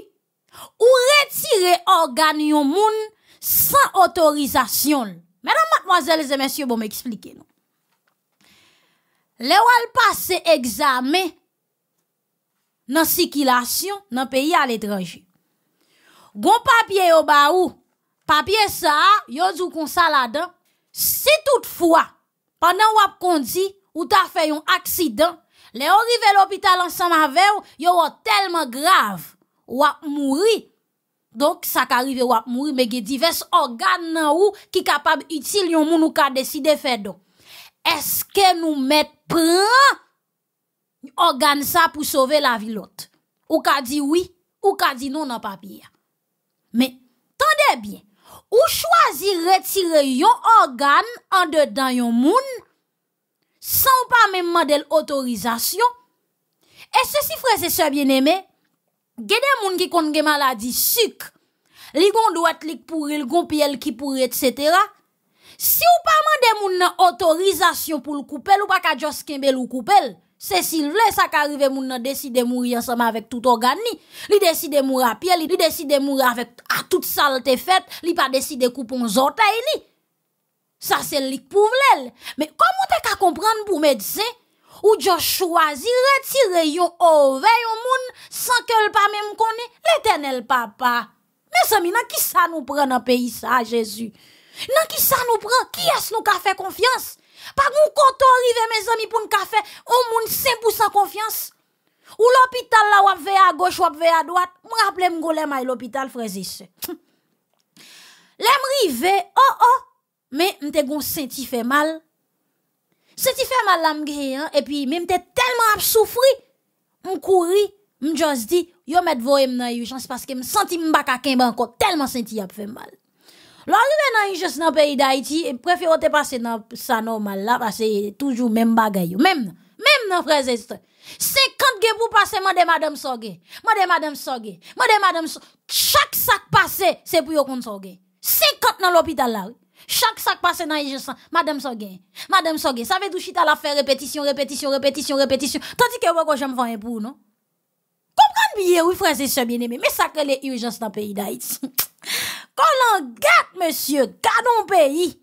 Ou retirer organe yon moun sans autorisation. Mesdames, mademoiselles et messieurs, bon m'expliquer non. Le wal passe examen dans circulation dans pays à l'étranger. Gon papier yo ba ou, papier ça yo dou kon sa la dan, si toutefois pendant wap kondi ou ta fait un accident, le arrivé l'hôpital ensemble avec yo tellement grave ou à mourir Donc ça qu'arrive ou ap mouri, mais il y a divers organes nan ou qui capable utile yon moun ou ka décider faire don. Est-ce que nous met prend organe ça pour sauver la vie l'autre? Ou ka dit oui, ou ka dit non dans papier. Mais tendez bien, ou choisi retirer yon organe en dedans yon moun sans pas même demander l'autorisation. Et ceci frère c'est ça bien-aimé. Gede moun ki kon gen maladie sucre, li gon doit li pour il gon piel ki pour et cetera. Si ou pas mande moun nan autorisation pour le couper ou pas ka jos kembel ou couper, c'est s'il veut ça qu'arrive moun nan décider mourir ensemble avec tout organe ni, li décider mourir à pied, li décider mourir avec à toute saleté faite, li pas décider couper on zotaille ni. Ça c'est li pour vle. Mais comment t'es ka comprendre pour médecin? Ou Dieu choisit retirer yon oreille yon moun sans que le pas même connaît l'Éternel papa. Mais ça mina qui ça nous prend dans pays ça Jésus. Nan qui ça nous prend qui est-ce nous ka fait confiance? Pas nous koto rive mes amis pour nous ka fait on moun cent pour cent confiance. Ou l'hôpital là ou vers à gauche ou vers à droite, me rappelez me golem à l'hôpital frères et sœurs. L'emrive oh oh mais m'te gon senti fait mal. C'est qui fait mal l'âme hein? Et puis même t'es tellement souffri, on courit, on juste dit yo met voye dans urgence parce que me senti me baka kemba encore tellement senti a fait mal. L'arrivé dans urgence dans pays d'Haïti, préfère te passer dans ça normal là parce que toujours même bagaille, même même dans frères et sœurs. cinquante gè pour passer mande madame Sogé, mande madame Sogé, mande madame Sogé. Chaque sac passé, c'est pour yo kon Sogé. cinquante dans l'hôpital là. Chaque sac passe dans l'urgence, madame Sogé, madame Sogé, ça veut dire chita la faire répétition, répétition, répétition, répétition. Tandis que vous j'aime faire pour non? Comprendre bien, oui, frère, c'est bien aimé, mais ça que les urgences dans le pays d'Haïti. Quand on garde, monsieur, gardons pays,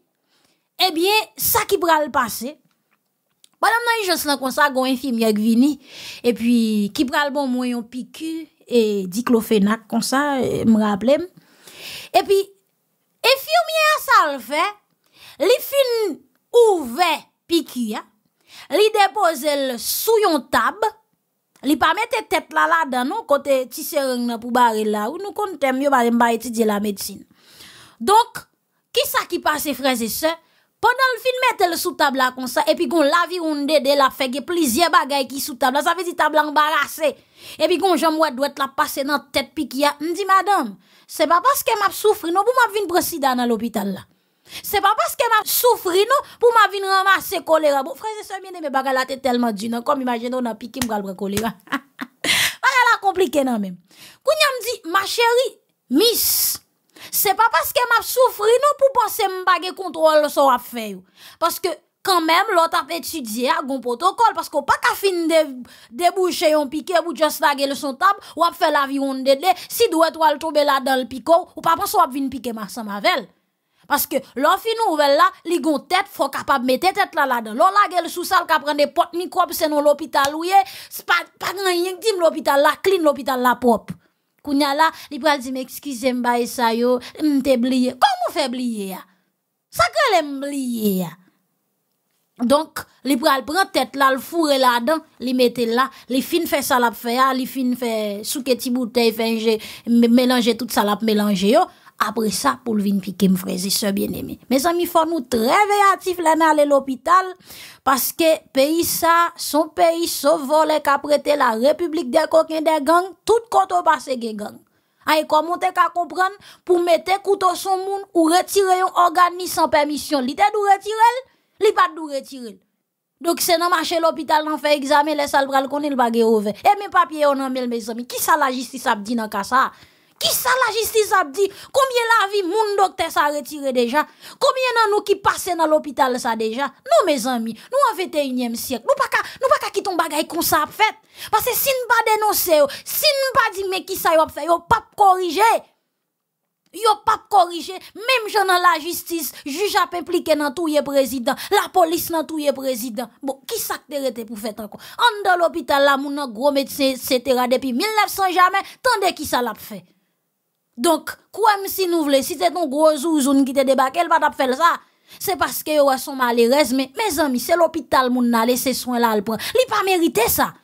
eh bien, ça qui pral passer. Madame dans l'urgence, là, comme ça, gon infirmière vini, et puis, qui pral bon moyen piqûre, et diclofénac, comme ça, me rappelle. Et puis, infirmière ça le fait, li fin ouvert piqûre, li dépose sous yon table, li pa mette tête là là dedans non côté ti sereng nan pou barre là ou nous konn tem yo ba m'ba étudier la médecine. Donc, qui ça qui passe frères et sœurs, pendant le fin mette le sous table là comme ça et puis gon lavironde de la fait plusieurs bagaille qui sous table là, ça veut dire table embarrassé. Et puis gon jambe droite la passer dans tête piqûre, m'di madame c'est pas parce que m'a souffri non pour m'a vinn prendre sida dans l'hôpital là. C'est pas parce que m'a souffri non pour m'a vinn ramasser choléra. Bon frère et sœurs bien-aimé bagarre la tellement dur non comme imaginez on a piqué m'bral prendre choléra. Bagarre la compliqué non même. Kounya m'di ma chérie miss c'est pas parce que m'a souffri non pour penser m'bagé contrôle ça a fait parce que quand même l'autre a étudié à gon protocole parce qu'on pas qu'à fin de déboucher on piqué ou juste laguer le son table ou a faire la vie on dédé si doit toi tomber là dans le picot ou pas penser on vinn piquer ensemble avec parce que l'on fin nouvelle là li gon tête faut capable mettre tête là là dedans l'on laguer sous salle qu'a prendre porte microbe c'est dans l'hôpital ou c'est pas pas rien dit l'hôpital là clean l'hôpital là propre kounya là li pral di m'excusez-moi et ça yo m'te oublié comment fait oublier ça que l'oublier. Donc, li pral prend tête là, le fourre là-dedans, li mette là, li fin fait ça l'ap fait, li fin fait souke ti bouteille, fait mélanger tout ça l'ap mélanger yo. Après ça, pour le vin piquer me frères et sœurs bien-aimés. Mes amis, faut nous très véatifs là dans aller l'hôpital, parce que pays ça, son pays, son volet qu'a prêté la République des coquins des gangs, tout koto passe gen gang. Ay, comment t'es qu'à comprendre, pour mettre couteau son moun, ou retirer un organe sans permission, li t'es d'ou retirer? Li pas d'ou retirer. Donc c'est dans marché l'hôpital nan fait examen les sal bral konn il bagé ouvert. Et mes papiers on en mel mes amis. Qui ça la justice a dit dans cas ça? Qui ça la justice a dit? Combien la vie moun docteur ça retiré déjà? Combien nan nous qui passé dans l'hôpital ça déjà? Non mes amis, nous en vingt et unième siècle, nous pas ka nous pas ka quitter un bagay comme ça fait. Parce que si nous pas dénoncer, si nous pas dire mais qui ça yo fait, yo pas corriger. Yo pas corrigé, même j'en dans la justice, juge a impliqué dans tout yé président, la police dans tout yé président. Bon, qui ça que t'es pour faire encore? En dans l'hôpital là, mon gros médecin, et cetera depuis mille neuf cents jamais, tendez qui ça l'a fait. Donc, quoi même si nous voulons, si t'es ton gros zouzoun qui te débarqué, elle va t'a faire ça. C'est parce que yo a son malheureuse, mais mes amis, c'est l'hôpital moun n'a laissé soin là, elle prend. Li pas mérité ça.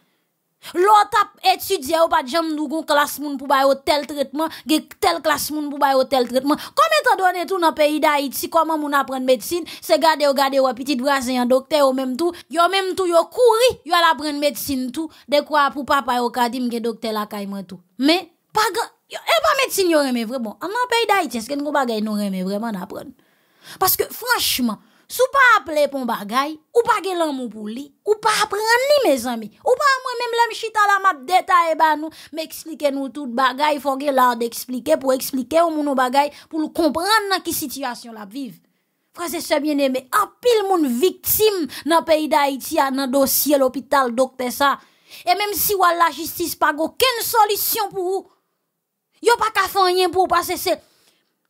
L'autre étudiant ou pas jamais nous gon classe moun pour ba yo tel traitement, gen tel classe moun pour ba yo tel traitement. Comme étant donné tout dans pays d'Haïti, comment moun apprendre médecine, c'est garder regarder ou petit voisin docteur ou même tout, yo même tout yo couri, yo la prendre médecine tout, de quoi pour papa yo ka di m gen docteur la Kaimou tout. Mais pas et pas médecine yo remet vraiment. En pays d'Haïti, est-ce que nous bagay nous remet vraiment d'apprendre? Parce que franchement, sou pas appelé pour bagay, ou pas gen l'amour pour lui, ou pas apprendre ni mes amis, ou pas moi-même l'homme chita la map détail ba nous, m'expliquer nous tout bagay, faut gen l'art d'expliquer pour expliquer au monde bagay pour le comprendre dans qui situation la vive. Frères et sœurs bien-aimés, en pile moun victime dans pays d'Haïti dans dossier l'hôpital docteur ça. Et même si ou la justice pas aucune solution pour vous, yo pas ka faire rien pour passer c'est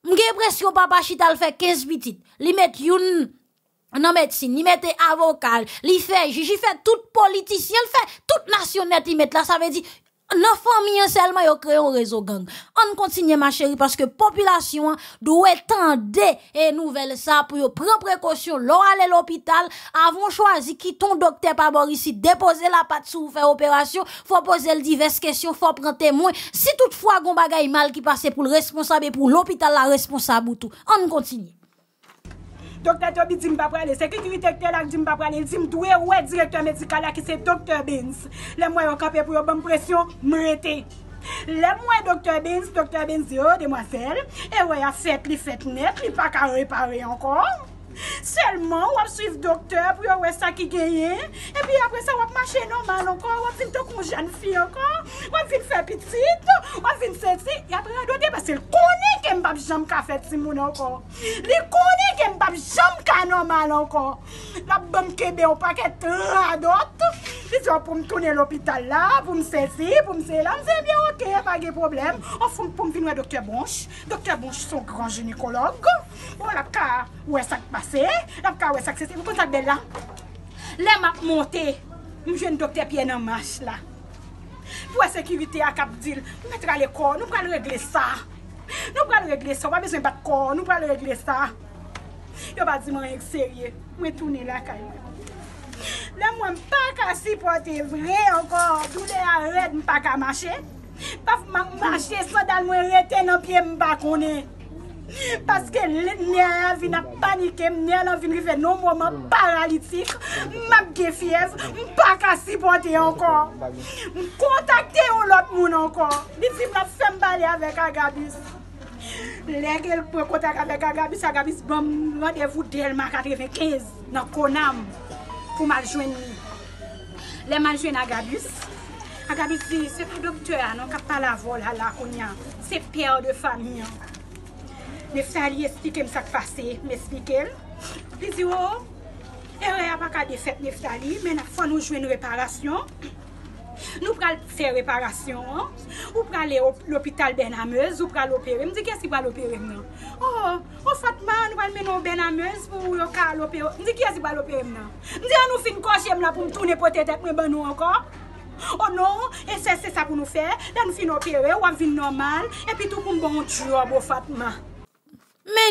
m'gè pression papa chita le fait quinze petites, li met youn en médecine, il mettait avocat, il fait juge, il fait tout politicien, il fait toute nationalité, il met là, ça veut dire, nos familles seulement, ils créent un réseau gang. On continue, ma chérie, parce que population doit tendre et nouvelle ça pour prendre précaution, l'on aller à l'hôpital, avant choisir qui ton docteur par bord ici, déposer la patte sous faire opération, faut poser le diverses questions, faut prendre témoin. Si toutefois, gon bagay mal qui passe pour le responsable et pour l'hôpital, la responsable ou tout. On continue. Docteur Toby dit pas parler, sécurité là dit pas parler, dit doué ouais directeur médical là qui c'est docteur Benz. Les moyens camper pour bonne pression, m'rete. Les moyens docteur Benz, docteur Benz dit oh demoiselle, et ouais a fait li fait net, li pas qu'à réparer encore. Seulement on va suivre docteur pour ouais ça qui gagne et puis après ça on va marcher normal encore, on va finir comme jeune fille encore, on va finir faire petite, on va finir ceci et après on doit parce que connaît que m'pa jamais ka fait si moun encore. Li connaît que m'pa jamais ka normal encore. La bombe kebe au paquet radote. Ils sont pour me tourner l'hôpital là, pour me saisir, pour me cela, c'est bien OK, pas de problème. On fait pour me finir docteur Bonch. Docteur Bonch son grand gynécologue. Voilà ka ouais ça passe. La ka wè sakse, vous comptez là. Là m'a monté, nous jeune docteur Pierre en marche là. Pour sécurité à cap deal, mettre à l'école, nous pral régler ça. Nous pral régler ça, pas besoin pas de corps, nous pral régler ça. Yo pas dit moi sérieux, moi tourner la caille. Là moi pas ka supporter vrai encore, douleur arrête, pas ka marcher. Pas marcher sandal moi rete dans pied m'pa connait. Parce que l'ennemi vient paniquer, l'ennemi vient non moment paralytique, m'a gè fièvre, m'pas ka supporter encore. M'contacter ou l'autre monde encore. Dit m'a fait m'baller avec Agabus. Lè qu'elle prend contact avec Agabus, Agabus bon rendez-vous Delma quatre-vingt-quinze dans Konam pour m'a joindre. Les m'a joindre Agabus. Agabus dit c'est pas docteur non qui parle à vol là konya. C'est père de famille. Neftali explique ce qui passé, m'explique. Il dit oh, erreur pas qu'à défaite Neftali, mais il faut nous jouer une réparation. Nous pral faire réparation, ou pral l'hôpital Benameuse, ou pral l'opérer. Me dit qu'est-ce qui va l'opérer maintenant? Oh, oh Fatma, nous pral mener au Benameuse pour l'opérer. Me dit qu'est-ce qui va l'opérer maintenant? Me dit nous fin cocher là pour me tourner peut-être tête ben nous encore. Oh non, et c'est ça pour nous faire. Là nous fin opérer, ou on vient normal et puis tout pour bon job Fatma.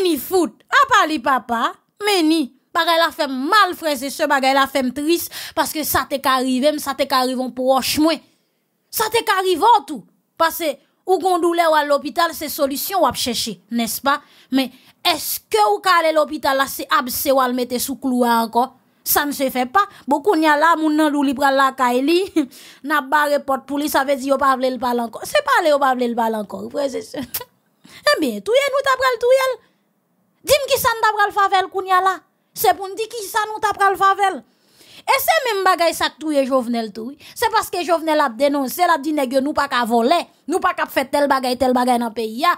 Meni foot, a parlé papa, meni, bagay la fait mal frère et ce bagay la fait triste parce que ça t'est arrivé, ça t'est arrivé en proche moins. Ça t'est arrivé tout parce que ou gon douleur ou à l'hôpital c'est solution ou à chercher, n'est-ce pas? Mais est-ce que ou ka aller l'hôpital là c'est absé ou à le mettre sous clou encore? Ça ne se fait pas. Beaucoup n'y a là moun nan lou li pral la kaili, n'a barré porte pour lui, ça veut dire ou pas vle le bal encore. C'est pas aller ou pas vle le bal encore, frère et ce. Eh bien, tout yel, nous t'a pral tout yel. Dis-moi qui ça nous t'a pral favel kounya la. C'est pour nous dire qui ça nous t'a pral favel. Et c'est même bagay ça que tout yel Jovenel tout. C'est parce que Jovenel a dénoncé, l'a dit nèg nous pas qu'à voler, nous pas qu'à faire tel bagay, tel bagay dans pays ya.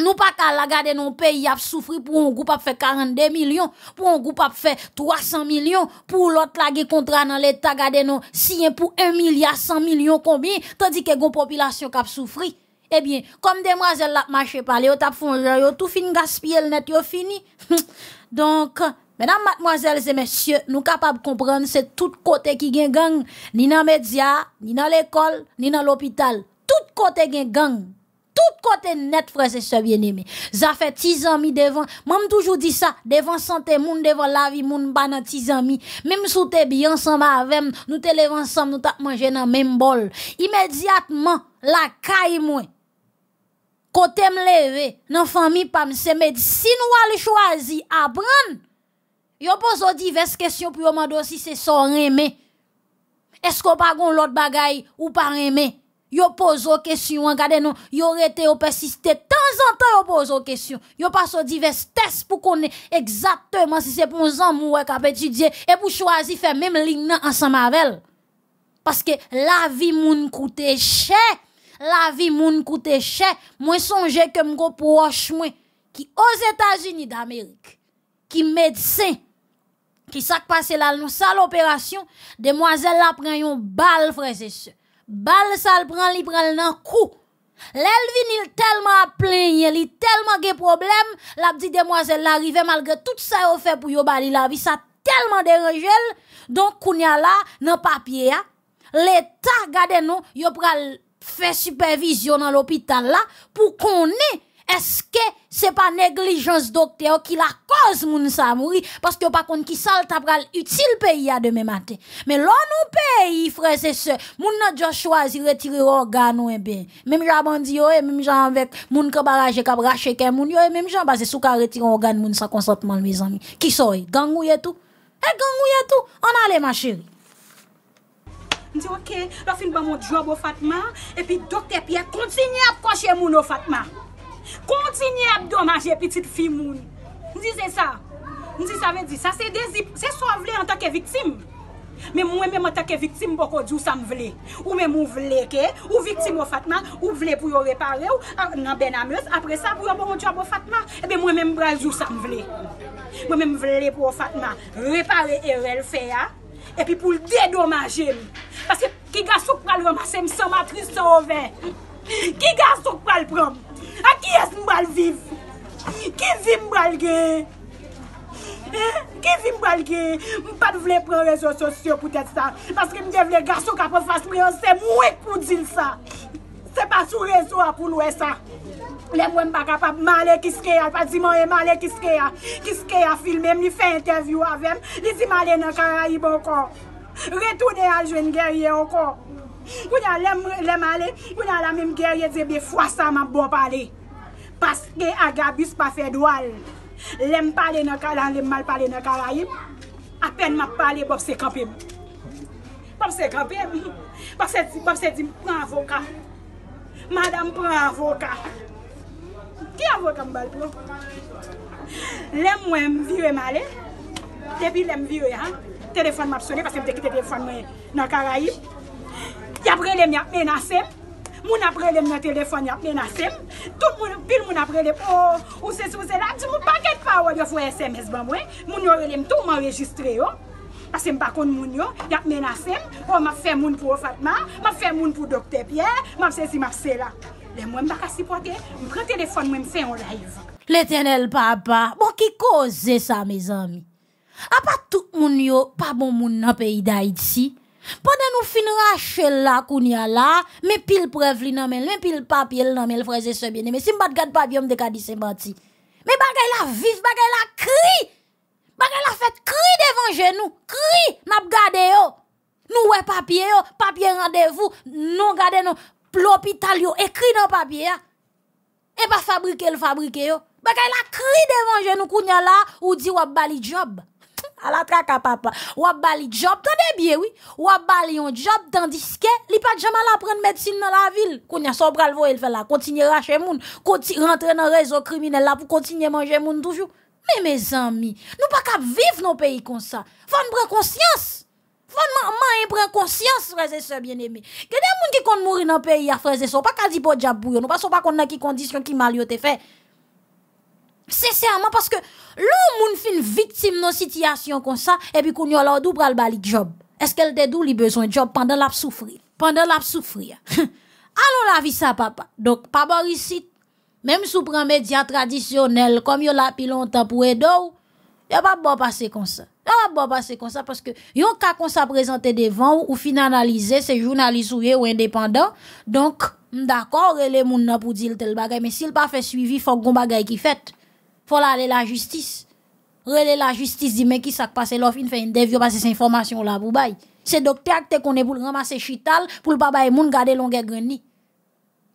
Nous pas qu'à la garder dans pays a souffrir pour un groupe a fait quarante-deux millions, pour un groupe a fait trois cents millions, pour l'autre la gè contrat dans l'état garder non signé pour un milliard cent millions combien tandis que gon population qui a souffrir. Eh bien, comme demoiselle la marché parler, yo tap fon yo tout fin gaspiller le net yo fini. Donc, mesdames, mademoiselles et messieurs, nous capables comprendre c'est tout côté qui gen gang, ni dans média, ni dans l'école, ni dans l'hôpital. Tout côté gen gang. Tout côté net, frère et soeur bien-aimé. Ça fait dix ans, mi devant, moi, toujours dit ça, devant santé, moun, devant la vie, moun, banan, dix ans, mi. Même sous t'es bien ensemble avec, nous te levons ensemble, nous t'as mangé dans même bol. Immédiatement, la caille, moué. Côté m'levé, nan famille, pam, c'est médecine, ou al choisi, apprendre. Yo pose diverses questions pour yon mando si c'est son remé. Est-ce qu'on pa gon l'autre bagaille ou pas remé? Yo pose aux questions, regardez nous, yo rete ou persiste. Temps en temps yo pose aux questions. Yo passe diverses tests pour connaître exactement si c'est pour zan ou k'ap étudier et pour choisir faire même ligne ensemble avec. Parce que la vie moun coûte cher. La vie moun coûte cher. Moi songe que m'go proche moi qui aux États-Unis d'Amérique, qui médecin, qui s'est passé là, nous salle opération, demoiselle la prend yon balle, frère et soeur. Balle ça le prend, li prend nan coup. L'elle vini tellement a plaigné, li tellement gen problème, la petite demoiselle la arrive malgré tout ça yo fait pour yo bali la vie, ça tellement dérangel. Donc kounya la nan papier a, l'état gade nous, yo pral fait supervision dans l'hôpital là pour qu'on ait. Est-ce que c'est pas négligence docteur qui la cause moun sa mouri? Parce que par contre, qui sale tabral utile pays à demain matin. Mais l'on nous pays, frères et sœurs, moun n'a déjà choisi retirer organe ou bien. Même j'en bandi yo, même j'en avec moun ka barage ka brache ke moun yo, même j'en basé sou ka retirer organe moun sans consentement, mes amis. Qui soy? Gang ou yé tout? Eh, gang ou yé tout? On allait, ma chérie. Je dis, ok, la fin de mon job au Fatma, et puis docteur Pierre continue à approcher moun au Fatma. Continuez à dommager petite fille moun. Nous disons ça. Nous disons ça veut dire ça c'est des c'est sauver en tant que victime. Mais moi même en tant que victime beaucoup dou ça me voulait. Ou même on voulait que ou victime au Fatma ou voulait pour réparer ou dans Benameuse après ça pour bon job au Fatma et ben moi même bras dou ça me voulait. Moi même voulait pour Fatma réparer erreur fait et puis pour le dédommager parce que qui gassou pour le ramasser sans matrice sans vin. Qui gassou pour le prendre? A qui est-ce que je vivre? Qui vit me vivre? Qui vit me vivre? Je ne pas prendre les réseaux sociaux pour être ça. Parce que je veux les garçons qui peuvent faire ça. C'est moi pour dire ça. Ce n'est pas sur les réseaux pour nous ça. Les gens ne sont pas capables de parler qui ce qu'il y a. Pas de parler qui ce qu'il y a. Qui ce qu'il y a filmé, il fait interview avec. Il dit aller dans les Caraïbes encore. Retourner à jouer Guerrier encore. Vous n'avez la même guerrier de fois ça m'a bon parler. Parce que Agabus pas fait doual. L'aime parler dans Caraïbes, l'aime mal parler dans Caraïbes. À peine m'a parlé, Bob c'est campé. Bob c'est campé. Bob c'est dit, prends avocat. Madame prend avocat. Qui avocat m'a prend? L'aime moi me virer malé. Depuis l'aime virer, hein. Téléphone m'a sonné parce que je quitté le téléphone dans Caraïbes. Il y a des gens qui menacé, mon après le téléphone a menacé, tout le monde pile mon après le ou c'est sous là, tu mon paquet parole de faire S M S ban moi, mon relève tout m'enregistrer yo parce que me pas connait mon yo, y a menacé, on m'a fait moun pour Fatma, m'a fait moun pour docteur Pierre, m'a fait si m'a fait là. Les moi m'a pas supporter, me prend téléphone moi me fait un live. L'Éternel papa, bon qui cause ça mes amis. A pas tout moun yo, pas bon moun dans pays d'Haïti. Pendant nous finira chez la kounia là, mais pile preuve li nan men, mais pile papier nan men, frères et sœurs bien-aimés. Si m'pa gade papier m'te ka di c'est menti. Mais bagay la vive, bagay la cri. Bagay la fait cri devant genou, cri, n'ap gade yo. Nou wè papier yo, papier rendez-vous, non gade non, l'hôpital yo écrit dans papier a. Et pas fabriquer le fabriquer yo. Bagay la cri devant genou kounia là ou di wap bali job. À la traque à papa. Ou a bali job, tendez bien, oui. Ou a bali un job, tandis que, li pas jamais la prendre médecine dans la ville. Kounya son bral voye, il fait la, continuer à chez moun, continuer rentrer dans réseau criminel là pour continuer manger moun toujours. Mais mes amis, nous pas qu'à vivre nos pays comme ça. Faut nous prendre conscience. Faut nous prendre conscience, frères et sœurs bien-aimés. Que des moun qui kon mourir dans pays, frères et sœurs, pas qu'à dire pour diable, nous pas pas qu'on a qui condition qui mal yo te fait. Sincèrement, parce que l'homme fin victime dans situation comme ça, et puis qu'on y a la dou pral bali job. Est-ce qu'elle te dou li besoin job pendant la souffrir? Pendant la souffrir. Allons la vie ça, papa. Donc, pas bon ici. Même sous prend média traditionnel, comme yon la pi longtemps pour edo, yon pas bon passer comme ça. Yon pas bon passer comme ça, parce que yon ka comme ça présenté devant ou fin analysé, c'est journaliste ou yon ou indépendant. Donc, D'accord, les gens n'ont pas dit tel bagay, mais s'il pas fait suivi, faut qu'on bagay qui fait. Faut aller la justice. Relais la justice dit mais qui s'est passé l'offre, il fait une devio passer ces informations là pour bail. C'est docteur qui qu'on est pour ramasser chital pour le papa et moun garder longue greni.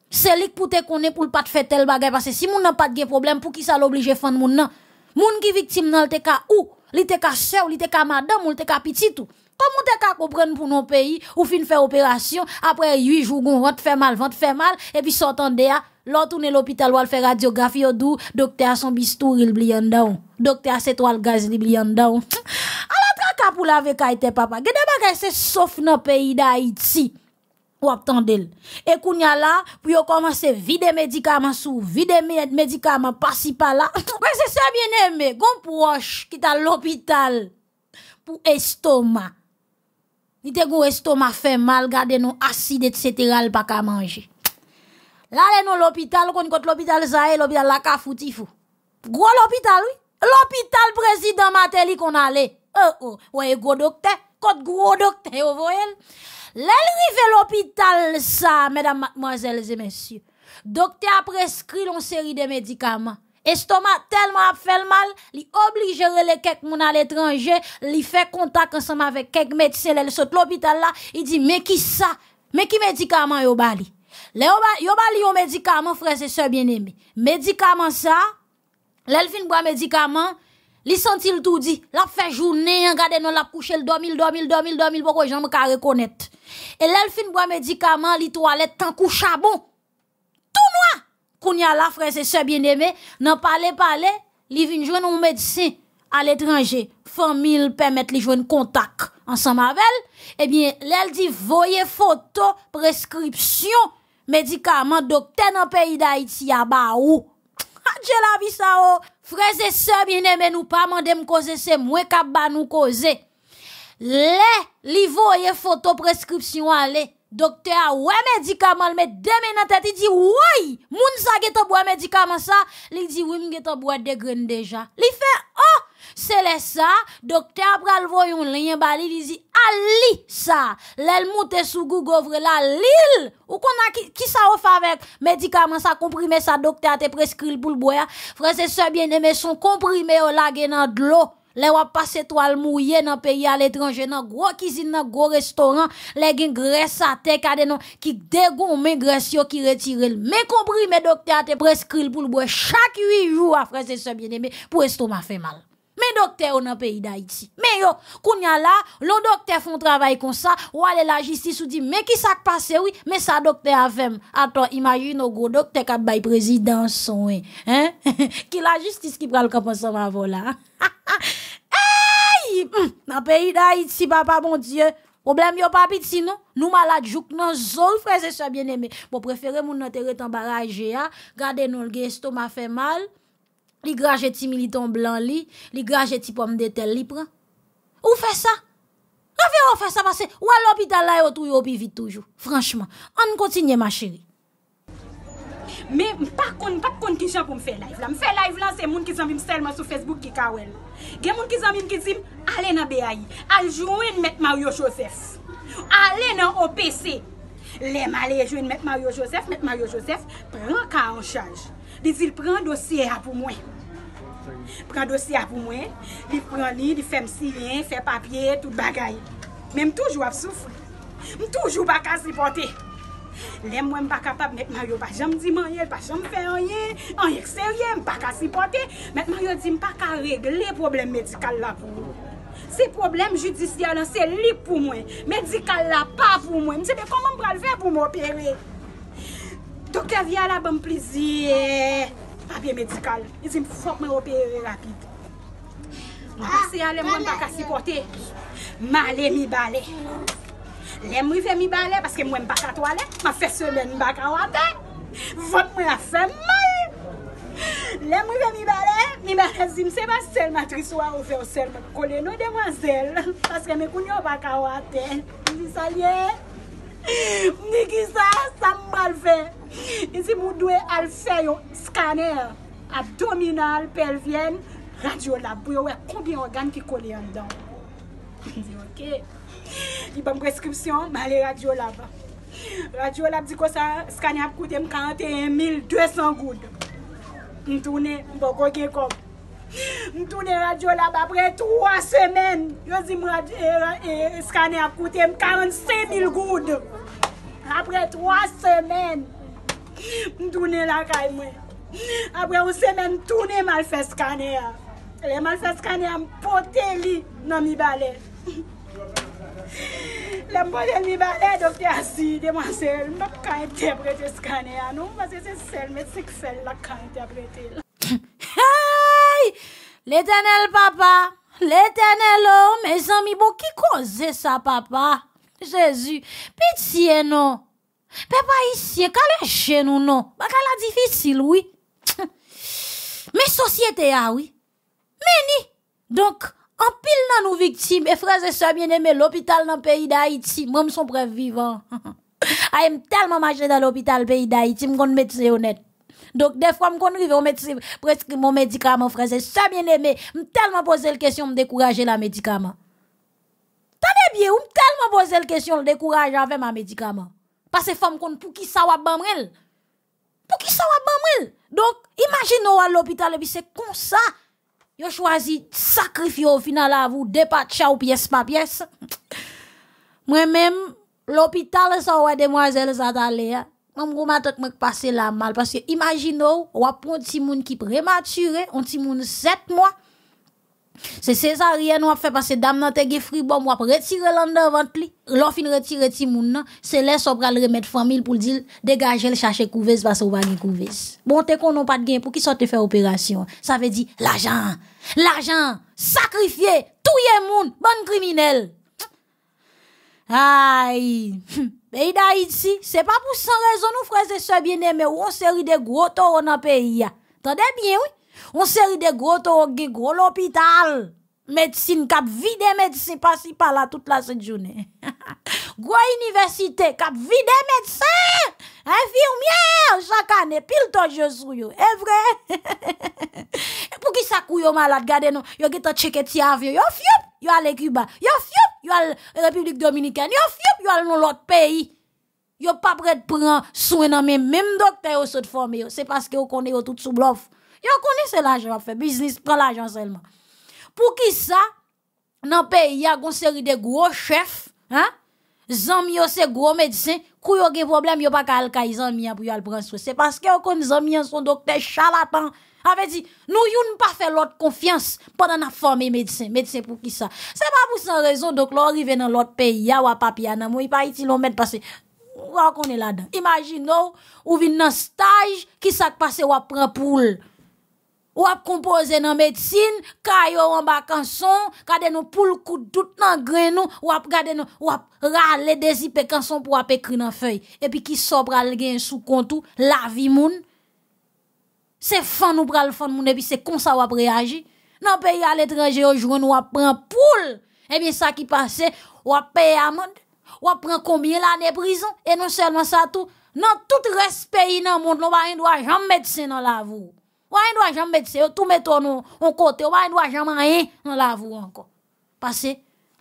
C'est lui pour te qu'on est pour pas te faire tel bagay parce que si moun n'a pas de problème pour qui ça l'oblige fond moun nan. Moun qui victime nan te ka ou, li te ka sœur, li te ka madame, ou li te ka petit tout. Comment t'es qu'à comprendre pour nos pays, ou fin faire opération, après huit jours, on va te faire mal, va te faire mal, et puis sortant de là, l'autre tourne l'hôpital, on fait radiographie, on dit, docteur a son bistour, il blien down. Docteur a cette toile gaz, il blien down. Alors, t'as qu'à pour laver kaite papa. Gede bagay c'est sauf dans le pays d'Haïti. Ou attendez. Et qu'on y a là, puis on commence à vider médicaments sous, vider médicaments par-ci par-là. C'est ça bien aimé. Gon proche qui t'a l'hôpital pour estomac. Ni te go estomac fait mal, gardez nos acides, et cetera, il pas qu'à manger. Là, les non l'hôpital, quand contre l'hôpital, ça est, l'hôpital, la ka fouti fou. Gros l'hôpital, oui. L'hôpital président Mateli qu'on allait. Oh, oh, ouais, gros docteur, contre gros docteur, vous voyez. L'arrivée l'hôpital, ça, mesdames, mademoiselles et messieurs. Docteur a prescrit une série de médicaments. Estomac tellement a fait mal, li oblige les quelques moun à l'étranger, li fait contact ensemble avec quelques médecins, elle saute l'hôpital là, il dit mais qui ça? Mais qui médicament yo bali? Les yo bali yo médicament frères et sœurs bien-aimés. Médicament ça, l'elle fin boire médicament, li senti le tout dit, l'a fait journée, regardez non l'a coucher le dormir, dormir, dormir, dormir pour que j'en me ka reconnaître. Et l'elle fin boire médicament, li toilette tant coup charbon. Tout noir. Qu'on y a là, frère, c'est ça bien aimé, n'en parlez pas, les vins jouent un médecin à l'étranger, famille permettre les jouer un contact ensemble avec elle, eh bien, elle dit, voyez photo, prescription, médicaments, docteur dans le pays d'Haïti, à Baou. J'ai la vie ça, oh, frère, c'est ça bien aimé, nous pas mandé me causer, c'est moi qui ba nous causer. Les, les voyez photo, prescription, allez. Docteur, ouais, médicament, mais deux minutes, il dit, oui, moun sa gete bois médicament ça, il dit, oui, m'gete bois de graines déjà. Il fait, oh, c'est le ça, docteur, après le voyons, lien bali, il dit, ali, ça, l'el monte sous Google, la l'île, ou qu'on a qui, qui ça offre avec médicament ça, comprimé ça, docteur, te prescrit pour le bois, frère, c'est ça bien aimé, son comprimé au la gen nan de l'eau. Les wap passe toile mouillé dans pays à l'étranger, dans gros cuisine, dans gros restaurant, les gen graisse à tête, kade non, qui dégomme graisse yo qui retire. Mais compris, mes docteurs te prescrit pour le boire chaque huit jours après c'est ça bien aimé, pour estomac fait mal. Mais docteurs dans pays d'Haïti. Mais yo, qu'on y a là, l'on docteur font travail comme ça, ou aller la justice ou dit, mais qui ça passe, oui, mais ça docteur a fait. Attends, imagine au gros docteur qui a bail président son, hein? Qui la justice qui prend le camp ensemble avant là. Hey! Dans le pays d'Haïti, papa, mon Dieu. Problème, yo pas petit, non? Nous malades, jouk nan zol, frère, c'est ça bien aimé. Bon, préférez mon enterrer en barrage, ya. Gardez nous le estomac fait mal. Li graje ti militant blanc, li. Li graje ti pomme de tel, li prend. Ou fait ça? Ou fait ça parce que, ou à l'hôpital, là, yo tou yo pi vite toujours. Franchement, on continue, ma chérie. Mais par contre, pas de condition pour me faire live. Me faire live, c'est les gens qui sont seulement sur Facebook qui kawel. Les gens qui sont dit, allez dans B A I, allez jouer met Mario Joseph. Allez dans O P C. Les malais jouer met Mario Joseph, met Mario Joseph, prend cas en charge. Il prend dossier pour moi. Prend dossier pour moi, il prend lui, il fait rien, fait papier, tout bagaille. Même toujours à souffrir. Toujours pas qu'à supporter. Les moi pas capable mettre Mario pas jamais dit manger pas jamais faire rien en extérieur pas capable supporter mettre Mario dit pas capable régler problème médical là pour moi c'est problème judiciaire là c'est lui pour moi médical là pas pour moi c'est comment on va le faire pour m'opérer docteur Viala bon plaisir papier médical il dit faut que m'opérer rapide c'est aller moi pas capable supporter malé mi balé. Les mouilles fait mi balai parce que moi pas à toilette, ma fait semaine pas à water. Votre moi fait mal. Les mouilles fait mi balai, mi balai dit c'est pas seulement trisoir ou faire seulement coller nos demoiselles parce que mes cognons pas à water. Dis ça lié. Ni qui ça ça mal fait. Ici mon doué al faire un scanner abdominal pelvienne radio lab pour voir combien organes qui collent en dedans. Dis OK. Il y a une prescription, je vais aller à Radio Lab. Radio Lab dit quoi ça? Scania a coûté quarante et un mille deux cents gouttes. On tourne, on ne comme. On tourne Radio Lab après trois semaines. Je dis que Scania a coûté quarante-cinq mille gouttes. Après trois semaines, on tourne la Kaimou. Après une semaine, tourne Malfa Scanner. Les Malfa Scanner ont porté dans mes balais. La modèle mi balai docteur assis demoiselle je ne peux pas interpréter ce scanner non parce que c'est celle médecin qui fait la qui interpréter. Hey l'éternel papa, l'éternel homme, mes amis bon qui cause ça papa? Jésus, pitié non. Papa ici calé chez nous non. Pas la difficile oui. Mais société ah oui. Mais ni donc en pile dans nos victimes, et frères et sœurs bien-aimés, l'hôpital dans le pays d'Haïti, moi, je suis preuve vivant. Je suis tellement marché dans l'hôpital pays d'Haïti, je suis un médecin honnête. Donc, des fois, je suis presque mon médicament, frères et sœurs bien-aimés, je suis tellement posé la question, je me décourager la médicament. Tenez bien, je suis tellement posé la question, je me décourage avec ma médicament. Parce que femme qu'on pour qui ça va bamrel? Pour qui ça va bamrel? Donc, imaginez à l'hôpital, et puis c'est comme ça. Yo choisi sacrifier au final à vous dépatcher ou pièce par pièce. Moi-même, l'hôpital, ça ouais demoiselle, ça t'allait. Même gros matin, je passé la mal. Parce que, imaginez, on a un petit monde qui prématuré, un petit monde sept mois. C'est césarienne, on a fait passer dame dans tes fribom, on a retiré l'endroit ventre. L'on fin retiré petit monde, c'est là, on va le remettre famille pour dire, dégagez le chercher couveuse parce qu'on va gagner couveuse. Bon, t'es qu'on n'a pas de gain pour qui sorte faire opération. Ça veut dire, l'argent, l'argent, sacrifier, tout le monde, bon criminel. Aïe. Pays d'Haïti, c'est pas pour sans raison, nous frères et sœurs bien-aimés, ou on série de gros taureaux dans le pays. Tendez bien, oui? On série de gros taux, gros l'hôpital. Médecine cap vide, médecin pas si par là toute la cette journée. Gros université cap vide, médecin, infirmière, chaque année, pile ton jeu sur yo. Eh vrai? Pour qui ça couille malade, gardez nous, yo qui t'a checké ti avion, yo fiop, yo allé Cuba, yo fiop, yo allé République Dominicaine, yo fiop, yo allé dans l'autre pays. Yo pas prêt de prendre soin dans même même docteur au saut de formé. C'est parce que yo connaît yo tout sous bluff. Yo connaissez l'argent à faire business, prend l'argent seulement. Pour qui ça? Dans le pays, il y a une série de gros chefs, hein? Zanmi yo c'est gros médecins, kou yo gen problème, yo pas ka al kay zanmi pour yo al prendre soin. C'est parce que yo kon zanmi son docteur charlatan. Avait dit, nous yon pas fait l'autre confiance pendant n'a formé médecin. Médecin pour qui ça? C'est pas pour sans raison donc l'on arrive dans l'autre pays, ya wa papier nan moun pa iti l'on met parce ou qu'on est là-dedans. Imagine ou vin nan stage qui ça passe ou prend poule. Ou ap composé dans médecine, kayo en bacanson, kade nou pou le coup tout nan grain nou, ou ap gade nou, ou ap rale désipe canson pour ap écrire nan feuille. Et puis qui so pral gen sous kontou, la vie moun. C'est fan nou pral fan moun et puis c'est comme ça ou ap réagi. Nan pays à l'étranger ou jouen ou ap pran poule. Et bien ça qui passe, ou ap paye amende, ou ap pran combien l'année prison et non seulement ça tout, nan tout reste pays nan monde, nou pa yon droit jam médecin nan la vou. Ou a jamais médecin, tout metton nou, on côté, ou a jamais rien, on l'avoue encore. Parce que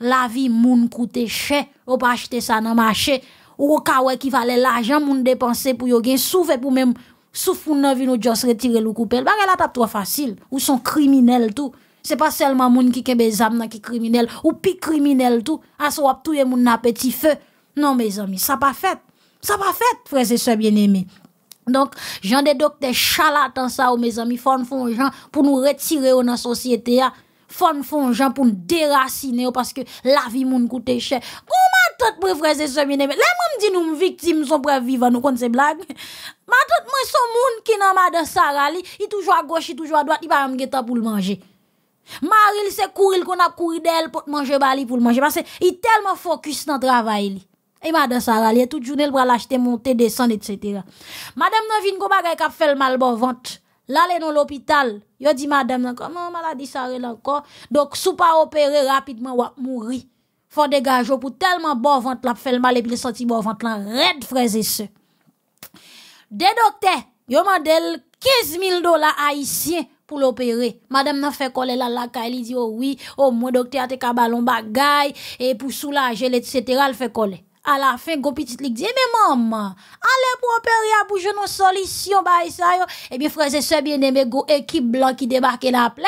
la vie moun coûte cher, ou pas acheter ça dans marché, ou au cas où qui valait l'argent moun dépenser pour yon gen souffle, pour même souffle nan vi nou jos retirer le coupel. Bah, la tape trop facile, ou son criminel tout. C'est pas seulement moun qui kembe zam nan qui criminel, ou pi criminel tout, aso wap touye moun na petit feu. Non, mes amis, ça pas fait. Ça pas fait, frères et sœurs bien-aimés. Donc, j'en des docteurs charlatans ça, mes amis, fon fon gens pour nous retirer dans la société, fon fon gens pour nous déraciner, parce que la vie moun coûte cher. Comment ma tante, frères et sœurs, bien aimés, les moun dit nous victimes sont prêts à vivre, nous connaissons ces blagues. Ma tante, moi, son moun qui n'a pas de sarali, il toujours à gauche, il toujours à droite, il va pas de temps pour le manger. Maril, c'est courir qu'on a couru d'elle pour manger bali pour le manger, parce qu'il est tellement focus dans le travail. Et madame Sarah, elle toute journée, elle va l'acheter, monter, descendre, et cetera. Madame n'a vu une bagay qui a fait le mal bon ventre. Là, elle est dans l'hôpital. Yo dit madame, comment maladie Sarah là encore? Donc, sous pas opérer rapidement, ou mourir. Faut dégager pour tellement bon ventre, la fait le mal et puis le senti bon ventre, là, raide, frères et sœurs. Des docteurs, yo mandel quinze mille dollars haïtiens pour l'opérer. Madame n'a fait coller la la elle dit, oh oui, oh mon docteur a te kabal on bagay, et pour soulager, et cetera, elle fait coller. à la fin, go petite ligue dit, mais maman, allez pour opérer pour jouer nos solutions, bah, ça, yo. Eh bien, frères et sœurs bien-aimés, go équipe blanc qui débarque la plaine.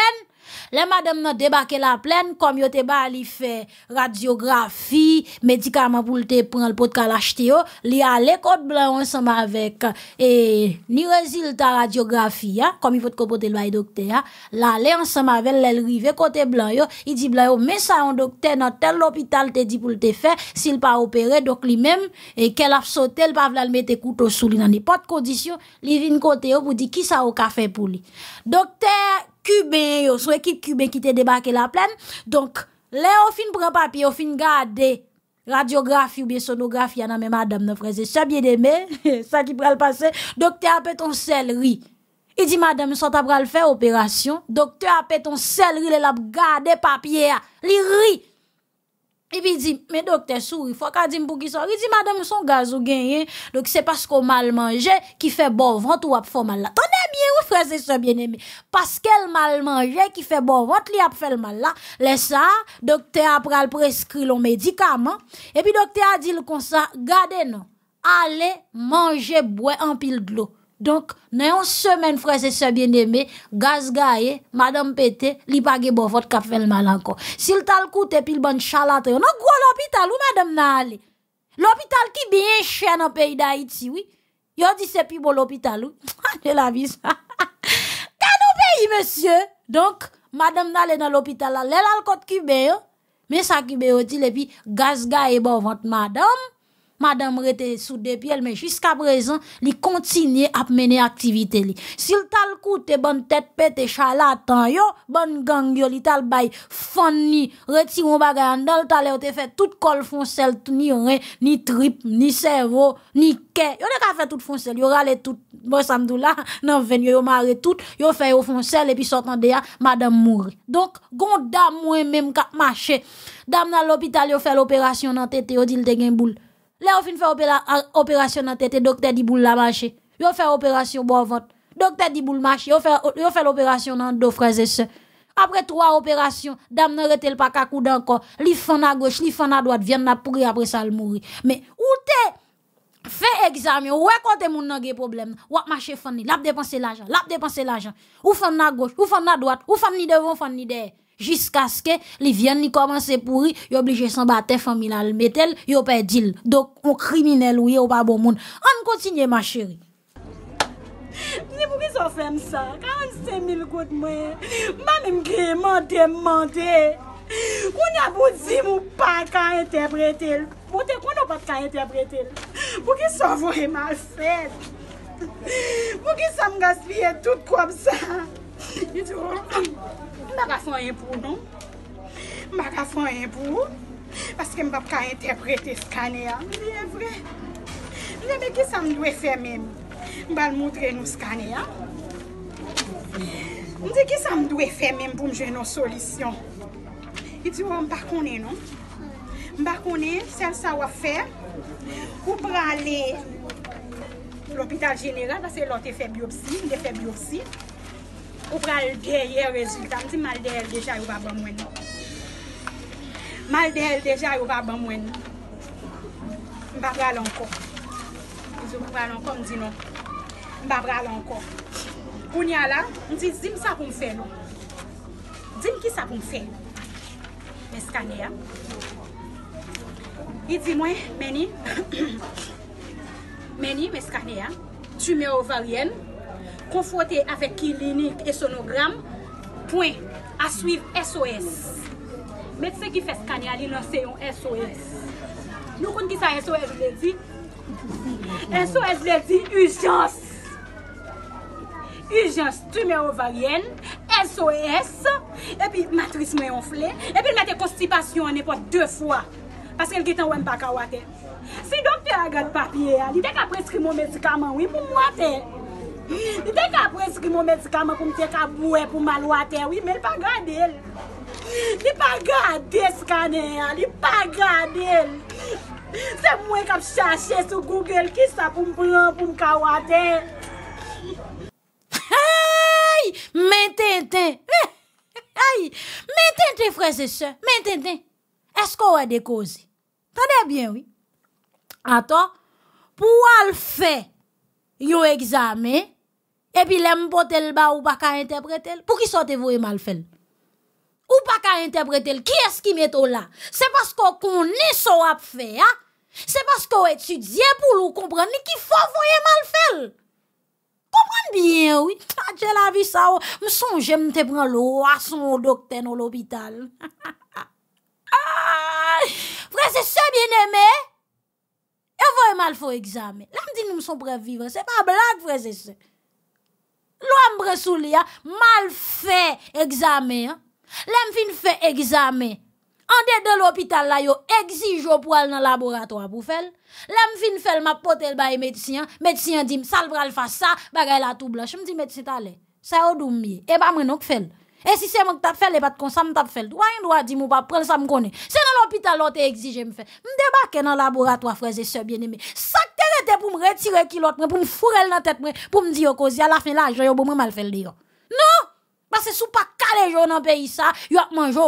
Les madame n'a débarqué la plaine, comme yo te ba li fait radiographie, médicaments pour te prendre le pot de l'acheter, li allé code blanc ensemble avec, et, ni résultat radiographie, hein, comme il faut te comporter le docteur, l'aller ensemble avec l'arrivée côté blanc, yo, il dit blanc, mais ça, un docteur dans tel hôpital te dit pour te faire, s'il pas opéré, donc lui même, et qu'elle a sauté, elle pas le mettre couteau sous lui dans n'importe condition, li vient côté yo pour dire qui ça au café pour lui. Docteur, Cubain, yo, son équipe cubain qui te débarqué la plaine. Donc, les au fin prend papier, au fin garde radiographie ou bien sonographie, y'en a même madame, nos frères et sœurs bien aimé, ça qui pral passer. Docteur a pété ton céleri. Il dit, madame, sont à pral faire opération. Docteur a pété ton céleri, les l'a gardé papier, li ri. Et puis il dit, mais docteur sourit, faut qu'elle dise pour qui sourit. Il dit, madame, son gaz ou gagné. Donc c'est parce qu'on mal mangé qui fait bon ventre ou a fait mal là. Tenez bien, oui, frères et sœurs bien-aimés. Parce qu'elle mal mangé qui fait bon ventre, li a fait le mal là. Laisse ça, docteur après le prescrit le médicament. Et puis docteur a dit comme ça, gardez non. Allez manger, boire en pile de l'eau. Donc, dans une semaine, frères et sœurs bien-aimés, gaz gaye, madame pété, li pa ge bon votre kap fèl mal encore. S'il t'a le coûté pile bon charlatan, non gros l'hôpital ou madame n'a allé. L'hôpital qui bien cher dans pays d'Haïti, oui. Yo dit c'est plus bon l'hôpital ou. De la vie ça. Dans nos pays monsieur. Donc, madame n'a allé dans l'hôpital là, l'al côte cubain, mais ça cubain dit et puis gaz gaye bon votre madame. Madame rete sous des pieds, mais jusqu'à présent, li continue à mener activité li. S'il tal coûte bonne tête pété charlatan yo, bonne gang yo, li tal bay fanny, retiron bagay an dal tal te fait tout col foncel, ni rein, ni trip, ni cerveau, ni quai. Yo ne ka fait tout foncel, yo rale tout, bon samdou la, nan ven yo, yo mare tout, yo fait yo foncel, et puis sortant de ya, madame mouri. Donc, gondam mwen même kap marché. Dame nan l'hôpital yo fait l'opération nan tete, yo dil te gen boule. Là, on fin fait opéra, opération dans tête, docteur dit boule la marché. Yo fait opération bon ventre. Docteur dit boule marché, yo fait yo fait l'opération dans dos frères et sœurs. Après trois opérations, dame n'a retel pas ka coude encore. Li fan à gauche, li fan à droite, vient n'a pourri après ça le mourir. Mais où t'es fait examen, ou est côté moun nan gen problème, ou a marché fan ni, l'a dépenser l'argent, l'a dépenser l'argent. Ou fan à gauche, ou fan à droite, ou fan ni devant, fan ni derrière. Jusqu'à ce que les viennent ni commencer pourri, ils obligé s'en battre famille là le métal, ils ont perdu. Donc on criminel ou ils ont pas bon monde. On continue ma chérie. Mais pourquoi ils ont fait ça? quarante-cinq mille gouttes moi. Madame qui mentait mentait. On a beau dire mon pas qu'à interpréter. Pour te qu'on n'a pas qu'à interpréter. Pourquoi ils ont voulu mal faire? Pourquoi ça me gaspille tout comme ça? Ils je ne vais pas faire pour nous. Je ne vais pas faire pour vous. Parce que je ne vais pas interpréter ce scanner. C'est vrai. Mais qu'est-ce que je dois faire même? Je vais montrer nous ce scanner. Je dis qu'est-ce que je dois faire même pour me jouer nos solutions. Il dit, je ne vais pas connaître. Je ne vais pas connaître celle que ça va faire. Ou pour aller à l'hôpital général, parce que l'autre fait biopsie, il fait biopsie. Ou pral Guerrier résultat, je dis mal de elle déjà, il va bon moins. Mal de elle déjà, il va bon moins. Je ne vais pas aller encore. Je ne vais pas aller encore, je dis non. Je ne vais pas aller encore. Pour y aller, je dis, dis-moi ça pour me faire. Dis-moi qui ça pour me faire. Mais scanner. Il dit, moi, Meni, Meni, mais scanner, tumeur ovarienne. Confronté avec clinique et sonogramme, point, à suivre S O S. Mais ce qui fait scanner, c'est un S O S. Nous, quand on dit ça, S O S, je le dis. S O S, je le dis, urgence. Urgence, tumeur ovarienne, S O S, et puis matrice moins enflée, et puis mettre constipation en n'importe deux fois. Parce qu'elle est en train de faire. Si le docteur regarde papier, il a prescrit mon médicament, oui, pour moi, il était prescrit mon médicament pour me faire bouer pour mal à terre, oui, mais il n'a pas gardé. Il n'a pas gardé ce scanner, il n'a pas gardé. C'est moi qui ai cherché sur Google qui ça pour me prendre pour me faire à terre. Hey! Mais tintin! Hey! Mais tintin, frères et sœurs, mais tintin, est-ce qu'on a des causes? Tenez bien, oui. Attends, pour al faire yo examen et puis l'aime porter le bas ou pas qu'à interpréter pour qui sortez vous mal fait ou pas qu'à interpréter qui est-ce qui met là c'est parce qu'on connaît ce qu'on a fait c'est parce qu'on étudie pour nous comprendre qu'il faut voyer mal fait comprendre bien oui j'ai la vie ça me songe me te prend l'eau à son docteur dans l'hôpital frère c'est ça bien aimé. Et voyez mal faut examen. Là me dit nous sommes prêts à vivre, c'est pas blague frère c'est ça. L'homme sous lia mal fait examen. L'homme fin fait examen. En dedans de l'hôpital là yo exige pour aller dans laboratoire pour faire. L'homme fin fait m'a porter ba médecin, médecin dit ça le bral faire ça, bagay la tout blanche. Me dit médecin t'allé. Ça odou mieux. Et pas moi non fait. Et si c'est moi qui t'a fait, les pas comme ça, m't'a fait. Doit rien doit dire moi pas prendre ça me connaît. C'est dans l'hôpital l'autre exige me fait. M'débarquer dans laboratoire frères et sœurs bien-aimés. Ça t'arrêter pour me retirer qui l'autre pour me fourrer dans tête moi pour me dire cause à la fin l'argent yo bon moi mal fait le dehors. Non, parce que sous pas calé jour dans pays ça, yo a manger.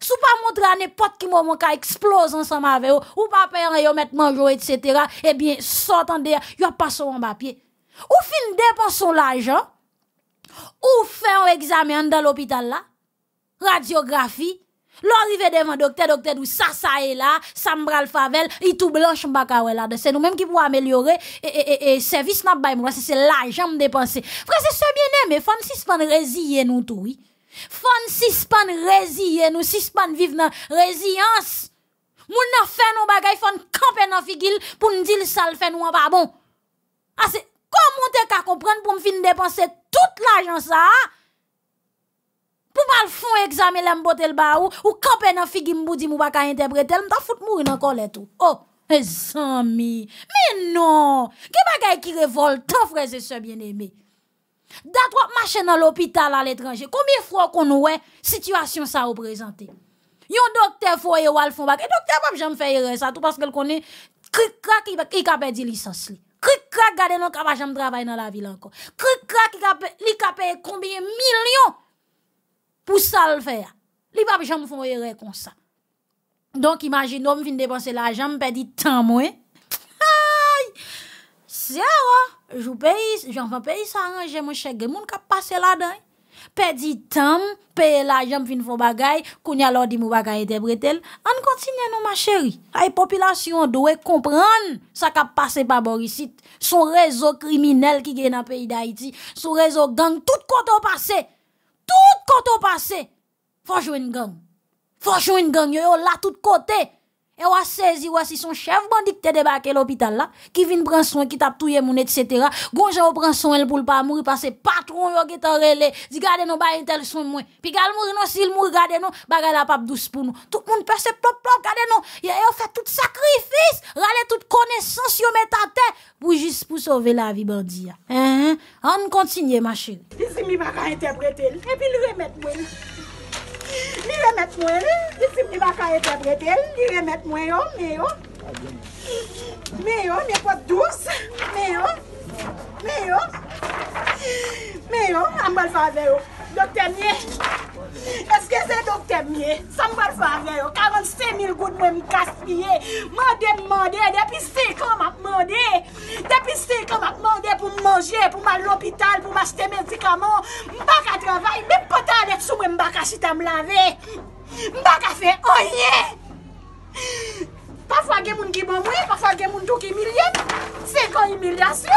Sous pas montrer à n'importe qui moment qui explose ensemble avec ou pas payer yo mettre manger et cetera Eh bien, s'entendez, yo a passé en bas pied. Ou fin dépenser l'argent ou fait un examen dans l'hôpital là, radiographie, l'arrivée devant docteur, docteur d'où ça, ça est là, ça m'bral favel, il tout blanche m'bakawel là, c'est nous-mêmes qui pouvons améliorer, et, et, et, et service n'a pas moi, c'est l'argent m'dépensé. Frère, c'est ça bien aimé, fon sispan résilier nous tout, oui. Fon sispan résilier nous, sispan vivre dans résilience. Moun n'a fait nos bagay, fon camper dans figil, pour nous dire ça le fait nous pas bon. Ah, c'est, comment t'es qu'à comprendre pour me fin dépenser tout l'argent ça? Pour pas le fond examen la m'bote le ba ou, ou camper nan figi m'boudi mou baka interpréter, m'ta fout mourir nan kolè tout. Oh, mes amis. Mais non! Qui bagay qui révoltant, frères et sœurs bien-aimés? D'atro marcher dans l'hôpital à l'étranger. Combien fois qu'on ouè, situation ça ou présente? Yon docteur foye ou al fond baka. Et docteur pas jamais fait erreur ça tout parce qu'elle connaît, cric crac, il ka perdi licence li. Cric crac gade non ka pa jam travail dans la ville encore. Cric crac li ka paye combien millions pour ça le faire. Li pa jam font erreur comme ça. Donc imagine on vient dépenser l'argent, perdit temps moins. Aïe! Zéro, jou pays, j'en pays ça arranger mon chèque, moun ka passer là-dedans. Perdit temps, payer l'argent vinn font bagay, kounya lor di mou bagay interpretel. On continue non ma chérie. La population doit comprendre ça qu'a passé par Borisit, son réseau criminel qui gagne dans pays d'Haïti, son réseau gang tout côté passé. Tout côté passé. Faut jouer une gang. Faut jouer une gang yo là tout côté. Et on saisi ou si son chef bandit te débarqué l'hôpital là, qui vient prendre soin, qui tape touye moun, et cetera. Gonja ou prend soin pour le pas mourir parce que patron yo qui t'en relé, dit gade non ba tel soin moins. Puis gal mourir non s'il mourir gade non, bagay la pape douce pour nous. Tout moun pèse plop plop gade non, yo fait tout sacrifice, rale toute connaissance yo met à terre pour juste pour sauver la vie bandit. Hein? On continue ma chérie. Ici mi bagay interpréter et puis le remettre moi. Ni remettre moi, il va pas interpréter, ni remettre moi, mais oh, mais oh, n'est pas douce, mais oh, mais oh, mais oh, on va le faire avec vous. Docteur Mier, est-ce que c'est docteur Mier? Ça me va le faire avec vous. quarante-cinq mille gouttes, moi, je me casse pied. Je me demande, depuis cinq ans, je me demande. Depuis cinq ans, je me demande pour manger, pour aller à l'hôpital, pour m'acheter des médicaments. Je ne peux pas travailler, même pas aller sous moi, je ne peux pas chiter à me laver. Je ne peux pas faire rien. Parfois, il y a des gens qui m'ont mouillé, parfois, il y a des gens qui m'ont humilié. cinq ans d'humiliation.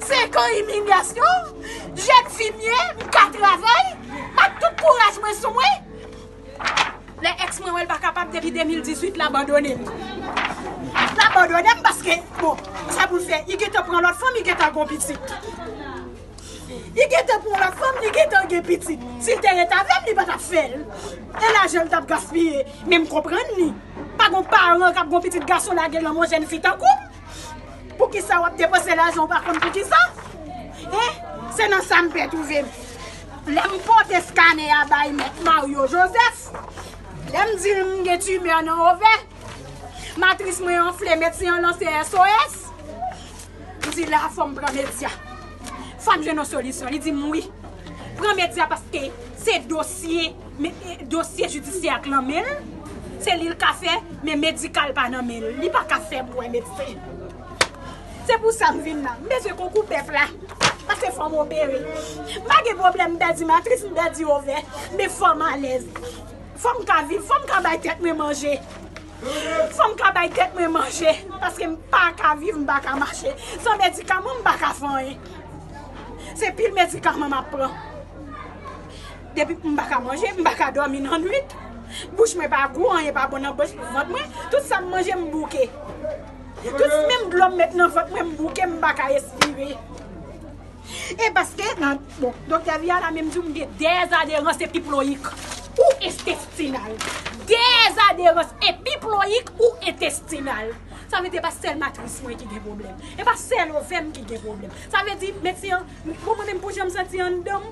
cinq ans d'humiliation. J'ai fini, je travaille, je tout courage, moi suis moi. Les ex moi pas capable depuis deux mille dix-huit l'abandonner. L'abandonner parce que, bon, ça vous fait, il te prend l'autre femme, il te prend petit. Il te prend l'autre femme, il te prend petit. S'il te reste avec, il ne va pas faire. Et là, je ne gaspillé. Mais je comprends. Pas de parents qui ont un petit garçon qui a mangé une fille en couple. Pour qui ça va dépenser l'argent, par contre, pour qui ça? C'est dans ça que je peux trouver. L'aime porter scanner à bail Mario Joseph. L'aime dire que tu mets en ouvert. Matrice m'a enflé, médecin lancé S O S. Je dis la femme prend média. Femme, j'ai une solution. Il dit oui. Prends média parce que c'est dossier, dossier judiciaire clamel. c'est l'île café, mais médical pas non mais il pas café pour un médecin. C'est pour ça que je viens là. Mais je coupe là. Parce que je suis opéré. Je n'ai pas de problème d'animatrice, je suis ouvert. Mais je suis à l'aise. Il faut que je faut que je manger. Faut que tête me manger. Parce que je ne peux pas vivre, je ne peux pas marcher. Sans médicament, je ne peux pas faire. C'est pile médicament que je prends. Depuis que je ne peux pas manger, je ne peux pas dormir dans la nuit. Bouche me pas goût, on n'est pas bon en bouche pour votre moi. Tout ça manger me bouquet. Tout même l'homme maintenant votre moi me bouquet me pas respirer. Et parce que non, bon, donc la vie a même dit me des adhérences épiploïques ou intestinales. Des adhérences épiploïques ou intestinales. Ça veut dire pas seule matrice moi qui des problèmes. Et pas seule femme qui des problèmes. Ça veut dire médecin, comment même pour me sentir en dame,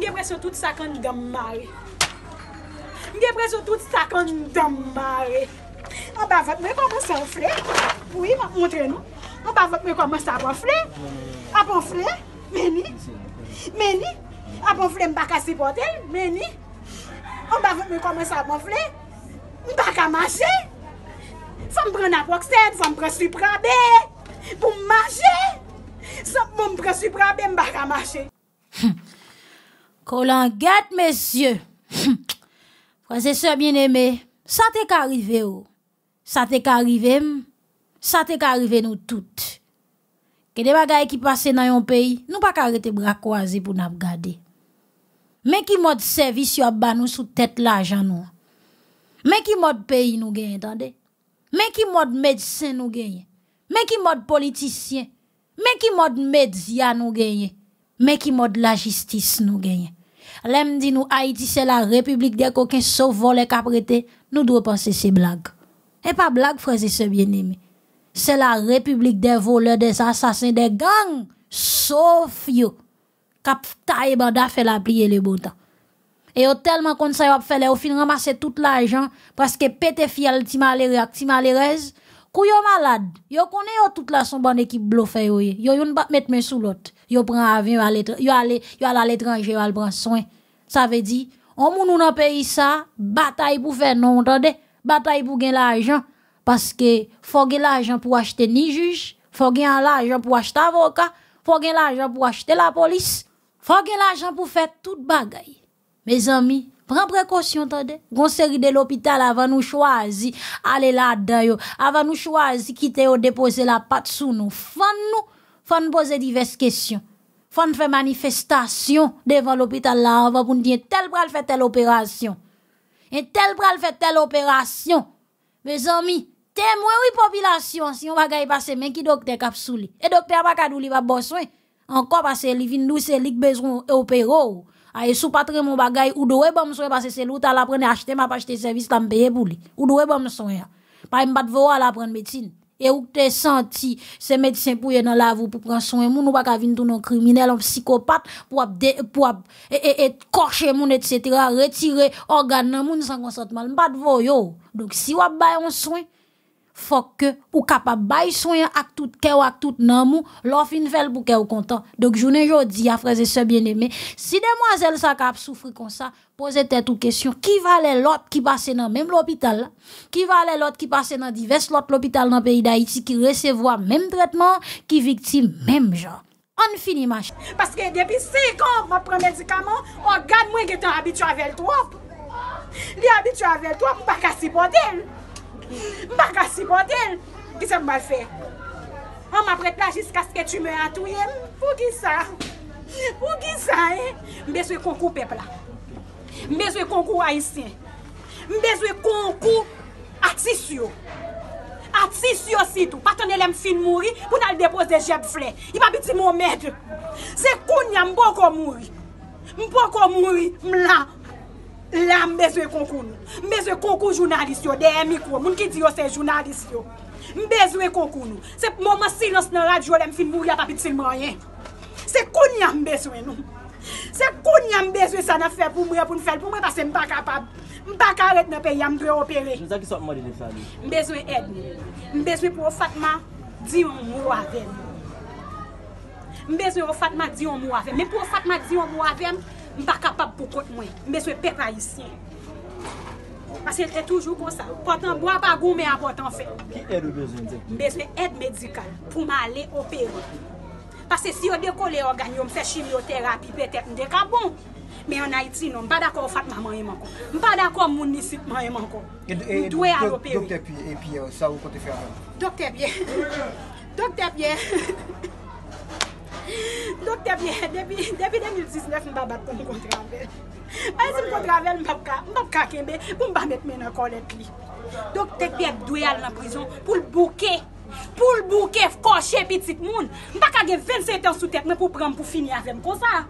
j'ai l'impression tout ça quand dans mal. J'ai l'impression que tout ça quand on marre. On va voir comment à enfler. Oui, je vais montrer nous. On va voir comment ça va enfler. Après enfler, mais ni. Mais ni. Après enfler, je ne peux pas supporter. Mais ni. On va voir comment ça va enfler. Je ne peux pas marcher. Il faut me prendre un proxène, il faut me prendre un suprabé. Pour marcher. Sans me prendre un suprabé, je ne peux pas marcher. Colin gâte, messieurs. C'est ça bien aimé, ça t'est qu'arrivé ou, ça t'est qu'arrivé, ça t'est qu'arrivé nous toutes. Que des bagailles qui passent dans un pays, nous pas arrêter bras croisés pour nous regarder. Mais qui mode service y a ba nous sous tête l'argent nous. Mais qui mode pays nous gagne, entendez? Mais qui mode médecin nous gagne. Mais qui mode politicien. Mais qui mode média nous gagne. Mais qui mode la justice nous gagne. L'aime dit nous Haïti c'est la république des coquins sauf voler caprété, nous devons penser ces blagues. Et pas blague frères et sœurs bien-aimés. C'est la république des voleurs, des assassins, des gangs sauf yo. Cap taille banda fait la plier le bon temps. Et yo tellement qu'on ça yo fait les au fin ramasser tout l'argent parce que pété fiel ti malheureux, ti malheureuse, kou yo malade. Yo connaît yo toute la son bonne équipe bluffer yo. Yo yon pas mettre main sous l'autre. Yo prend avion à l'étranger, yo aller yo à l'étranger, yo prend soin. Ça veut dire on moun dans pays ça, bataille pour faire non, entendez? Bataille pour gagner l'argent parce que faut gagner l'argent pour acheter ni juge, faut gagner l'argent pour acheter avocat, faut gagner l'argent pour acheter la police, faut gagner l'argent pour faire toute bagaille. Mes amis, prends précaution, entendez? Gon série de l'hôpital avant nous choisir aller là-dedans yo, avant nous choisir quitter ou déposer la patte sous nous. Fan nous faut nous poser diverses questions. Faut nous faire manifestation devant l'hôpital là avant pour nous dire tel bral fait telle opération. Et tel bral fait telle opération. Mes amis, témoin oui population si on va gagner passer mais qui docteur cap souli. Et docteur pas cadouli va bon soin. Encore parce que vin nous c'est lui besoin opéro. Ay sous patron mon bagay ou doit bon soin parce que c'est l'outa la prendre acheter m'a pas acheter service là me payer pour lui. Ou doit bon soin. Pas me bat voir la prendre médecine. Et ou t'es senti, ces médecins pour y dans la vous pour prendre soin moun, ou pas qu'à venir tout non criminel, un psychopathe, pour pour et et corcher moun, et cetera, retirer organes nan moun sans consentement. M'pas de voyo. Donc si ou bail un soin, faut que ou capable bail soin ak tout cœur ak tout nan moun, l'on fin fèl pour cœur content. Donc journée jodi a frères et sœurs bien-aimés, si demoiselle ça cap souffrir comme ça, posez tête ou question qui valait l'autre qui passait dans même l'hôpital, qui valait l'autre qui passait dans divers l'autre l'hôpital dans le pays d'Haïti qui recevait même traitement, qui victime même genre. On finit marche. Parce que depuis cinq ans, je prends médicament, on garde moi qui est habitué avec toi. Il est habitué avec toi pour pas casser bordel. Pas casser bordel. Qui ça m'a fait? On m'apprête là jusqu'à ce que tu me atouilles. Pour qui ça? Pour qui ça hein? Mais ce qu'on coupe peuple là. Mais ce concours haïtien, mais ce concours artiste, artiste aussi tout. Pas ton élève fin mourir pour n'aller déposer jeb fleur. Il pas petit mon maître. C'est qu'on y m'bo ko mouri, m'bo ko mouri, m'la, la mais ce concours, mais ce concours journaliste des micros, moun ki di yo c'est journaliste yo. M'bezwe concours nous. C'est moment silence dans radio l'aime fin mourir pas petit rien. C'est qu'on y a besoin nous. C'est qu'on y a besoin ça n'a fait pour moi pour faire pour moi parce que je ne suis pas capable. Je ne suis pas capable de payer, je dois opérer. Je n'ai besoin d'aide. Je besoin pour Fatma, dis un mot avec. Je besoin pour Fatma, dis un mot avec. Mais pour Fatma, dis un mot avec, je ne suis pas capable de faire. Je besoin de peuple haïtien. Parce qu'elle était toujours comme ça. Pourtant, bois pas goût, mais important fait. Qui est le besoin de besoin d'aide médicale pour m'aller opérer. Parce que si on décolle les organes, on fait chimiothérapie, peut-être on est bon. Mais en Haïti, non, je ne suis pas d'accord avec maman et encore. Je ne suis pas d'accord avec mon ici, maman encore. Je dois aller opérer. Docteur Pierre, ça vous comptez faire? Docteur Pierre. Docteur Pierre. Docteur Pierre, depuis deux mille dix-neuf, je ne suis pas battu pour me contraver. Si je me contraver, je ne suis pas battu pour me contraver. Docteur Pierre doit aller en prison pour le bouquet. Pour le bouquet, cocher petit monde. Je ne suis pas vingt-sept ans sous tête pour prendre pour finir avec moi comme ça.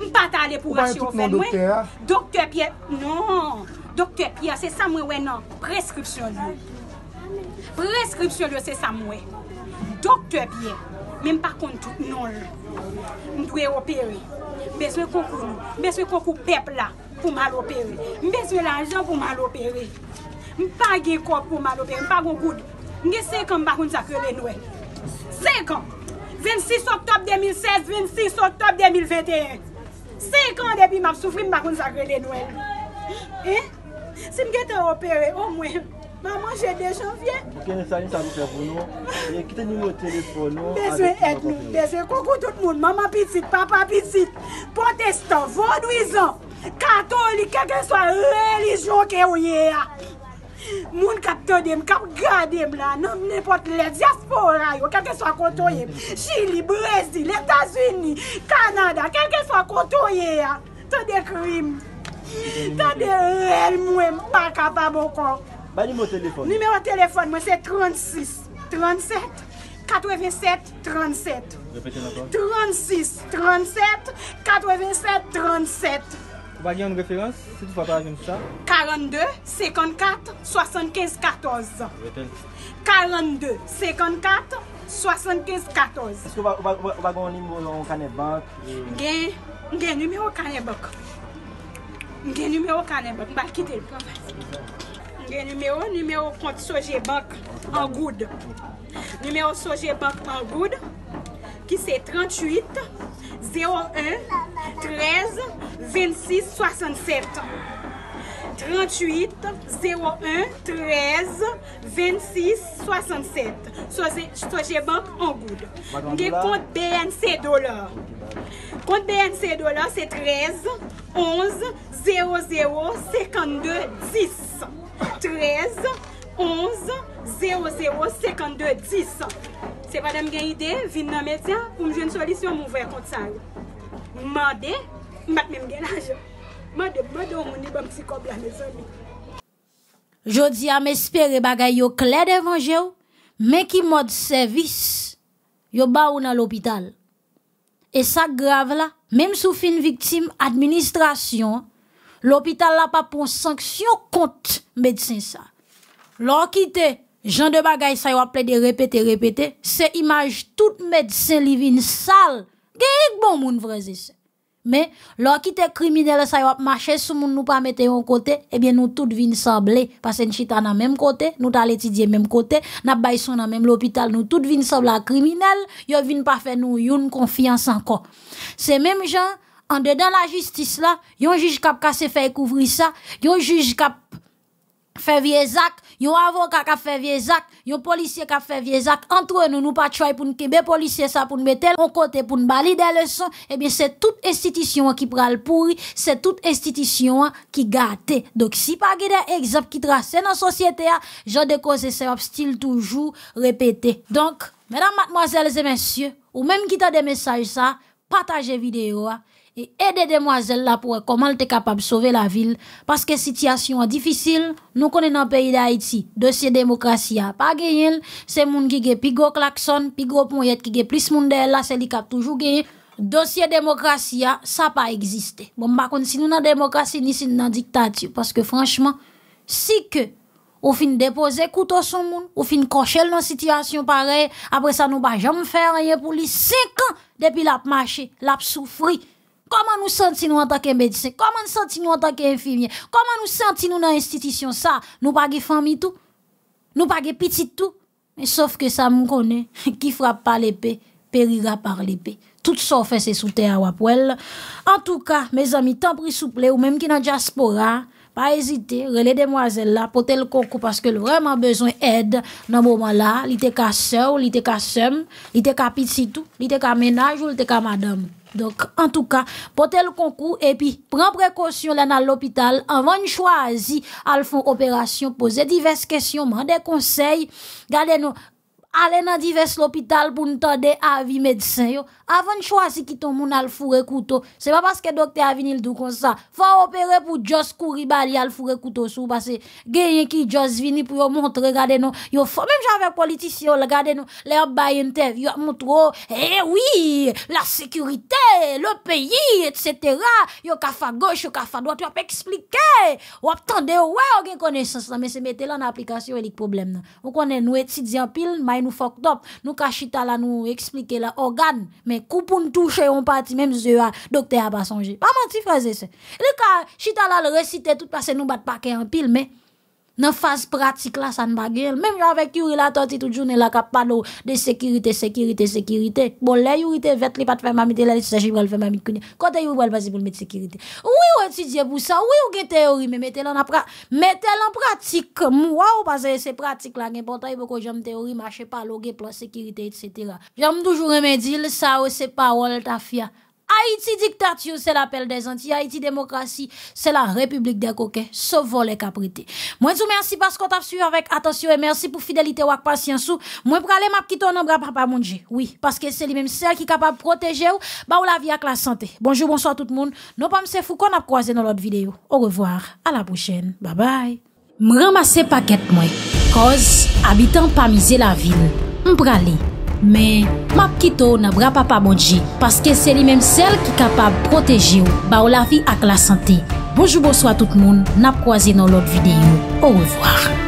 Je ne pas aller pour acheter au fait. Docteur Docteur Pierre, non. Docteur Pierre, c'est ça, moi, non. Prescription, prescription, c'est ça, moi. Docteur Pierre, même pas contre tout, non. Je dois opérer. Je besoin de concours. Je besoin de concours peuple là pour mal opérer. Je besoin de l'argent pour mal opérer. Je ne pas de corps pour mal opérer. Je ne pas de goût. Je ne sais pas comment ça fait les noix. cinq ans. vingt-six octobre deux mille seize, vingt-six octobre deux mille vingt et un. cinq ans depuis que je souffre, je ne peux pas les Noël. Si je suis opéré, au moins, maman, j'ai des janvier. Quel ça vous fait pour nous? Quittez-nous votre téléphone. Besoin d'être nous. Besoin coucou tout le monde. Maman petite, papa petite, protestant, vaudouisant, catholique, quelle que soit religion que vous avez. Moun kap tande m kap gade m la nan n'importe les diaspora yo quel que soit côté Chili, Brésil, États-Unis, Canada, quel que soit côté ya tant de crime tant de réel moi pas capable encore ba numéro téléphone numéro téléphone moi c'est trente-six trente-sept quatre-vingt-sept trente-sept trente-six trente-sept quatre-vingt-sept trente-sept. Vous avez une référence, si vous avez une ça. quarante-deux cinquante-quatre soixante-quinze quatorze. quarante-deux cinquante-quatre soixante-quinze quatorze. Est-ce que vous avez un numéro Canebank? J'ai un numéro Canebank. J'ai un numéro Canebank. Je vais quitter le plan. J'ai un numéro, numéro compte Sojé Bank en Goud. Numéro Sojé Bank en Goud qui c'est trente-huit zéro un treize vingt-six soixante-sept. trente-huit zéro un treize vingt-six soixante-sept. Sojé Bank en Goud. J'ai compte B N C dollar. Compte B N C dollar c'est treize onze zéro zéro cinquante-deux dix. treize onze zéro zéro cinquante-deux dix. C'est madame qui a une idée, vient dans le média pour me jouer une solution pour ouvrir un compte ça. Mandez, je ne vais pas l'argent. Mandez, je ne vais pas me faire un mes amis. Je dis à mes spéres, bagay yo clé d'évangile, mais qui mode service, yo ba ou dans l'hôpital. Et ça grave là, même sous fin victime administration, l'hôpital n'a pas pour sanction contre médecin ça. L'on quitte. Jean de bagay sa yo appelé de répéter, répéter. C'est image tout médecin livin sale. Gèk bon moun vre zise. Mais, lò qui te criminel sa yo ap marché sou moun nou pa mette yon côté, eh bien nous tout vin semblé. Parce que chita nan même côté, nous ta l'étudier même côté, n'a bay son nan même l'hôpital, nous tout vin semblé à criminel, yo vin pa fait nous yon confiance encore. C'est même gens, en dedans la justice là, yon juge kap kase fè couvrir ça, yon juge kap fait viezac, yon avocat qui fait viezac, yon policier qui fait viezac, entre nous, nous pas choy pour nous kebe policier ça pour nous mettre en côté pour nous bali des leçons, eh bien, c'est toute institution qui pral pourri, c'est toute institution qui gâte. Donc, si pas gade exemple qui trace dans la société, genre de cause, c'est obstile toujours répété. Donc, mesdames, mademoiselles et messieurs, ou même qui t'a des messages ça, partagez vidéo, et aidez demoiselle là pour comment elle est capable de sauver la ville. Parce que situation est difficile, nous connaissons dans le pays d'Haïti. Dossier démocratie a pas gagné. C'est moun qui gagne plus gros klaxon, plus gros pointet qui gagne plus moun de là, c'est li kap toujours gagné. Dossier démocratie a, ça pas existé. Bon, par contre, si nous dans démocratie, ni si nous dans dictature. Parce que franchement, si que, ou fin déposer couteau sur moun, ou fin cocher dans situation pareille, après ça, nous pas jamais faire rien pour lui. cinq ans depuis l'a marché, l'a souffri. Comment nous sentons-nous en tant que médecin? Comment nous sentons-nous en tant qu'infirmier? Comment nous sentons-nous dans l'institution? Ça, nous pas de famille tout. Nous pas de petit tout. Mais sauf que ça me connaît. Qui frappe par l'épée, périra par l'épée. Tout ça fait c'est sous terre à Wapwell. En tout cas, mes amis, tant pris souple, ou même qui dans diaspora, pas hésiter, relais demoiselle là, portez le concours parce que vraiment besoin aide dans ce moment-là. Il était qu'à soeur, il était qu'à sem, il était qu'à petit tout, il était qu'à ménage ou il était qu'à madame. Donc, en tout cas, portez le concours et puis, prends précaution là dans l'hôpital. Avant de choisir, à font opération, poser diverses questions, des conseils, gardez nous. Allez dans divers l'hôpital pour nous tendre avis médecin yo. Avant de choisir qui ton moun al fourre couteau, c'est pas parce que docteur a venu le dou comme ça. Faut opérer pour just courir bali al fourre couteau sous parce que gagne qui just vini pour yo montrer regardez nous. Yo faut même j'avais politicien regardez nous, les bail interview montre eh oui, la sécurité, le pays et cetera. Yo ka fa gauche, yo ka fa droite, yo a expliquer. Ou attendez ouais, on gagne connaissance mais c'est mettre là en application et le problème là. On connaît nous étudiants pile nous fucked up, nous cachita là, nous expliquer la organe, mais coupons nous toucher on parti, même si le docteur a pas songé. Pas menti, frère, et sœurs. Le cas, chita là, le réciter tout parce que nous bat paquet en pile, mais dans phase pratique là, ça ne va guère. Même avec Yuri la torti toute journée la capado de sécurité, sécurité, sécurité. Bon, là, Yuri te vête li pas de faire mamité là, il s'agit de faire mamité. Quand Yuri va le passer pour le mettre sécurité. Oui, ou étudier pour ça, oui, ou gen théorie, mais mettez-le en pratique. Moi, ou parce que c'est pratique là, important, il faut que j'aime théorie, marcher par l'eau, plan sécurité, et cetera. J'aime toujours remédier ça, ou c'est parole ta fia. Haïti dictature, c'est l'appel des Antilles. Haïti démocratie, c'est la république des coquets. Sauf les caprités. Moi, je vous remercie parce qu'on t'a suivi avec attention et merci pour fidélité ou patience. Moi, pour aller m'apquitter en bras papa manger. Oui, parce que c'est lui-même celle qui est capable de protéger ou, bah, ou la vie avec la santé. Bonjour, bonsoir tout le monde. Non pas m'se fou qu'on a croisé dans l'autre vidéo. Au revoir, à la prochaine. Bye bye. M'ramasse paquet moi. Cause, habitant pas miser la ville. M'pralé. Mais, ma p'kito n'a bra papa bonji, parce que c'est lui-même celle qui est capable de protéger ou, ba ou la vie avec la santé. Bonjour, bonsoir tout le monde, n'a croisé dans l'autre vidéo. Au revoir.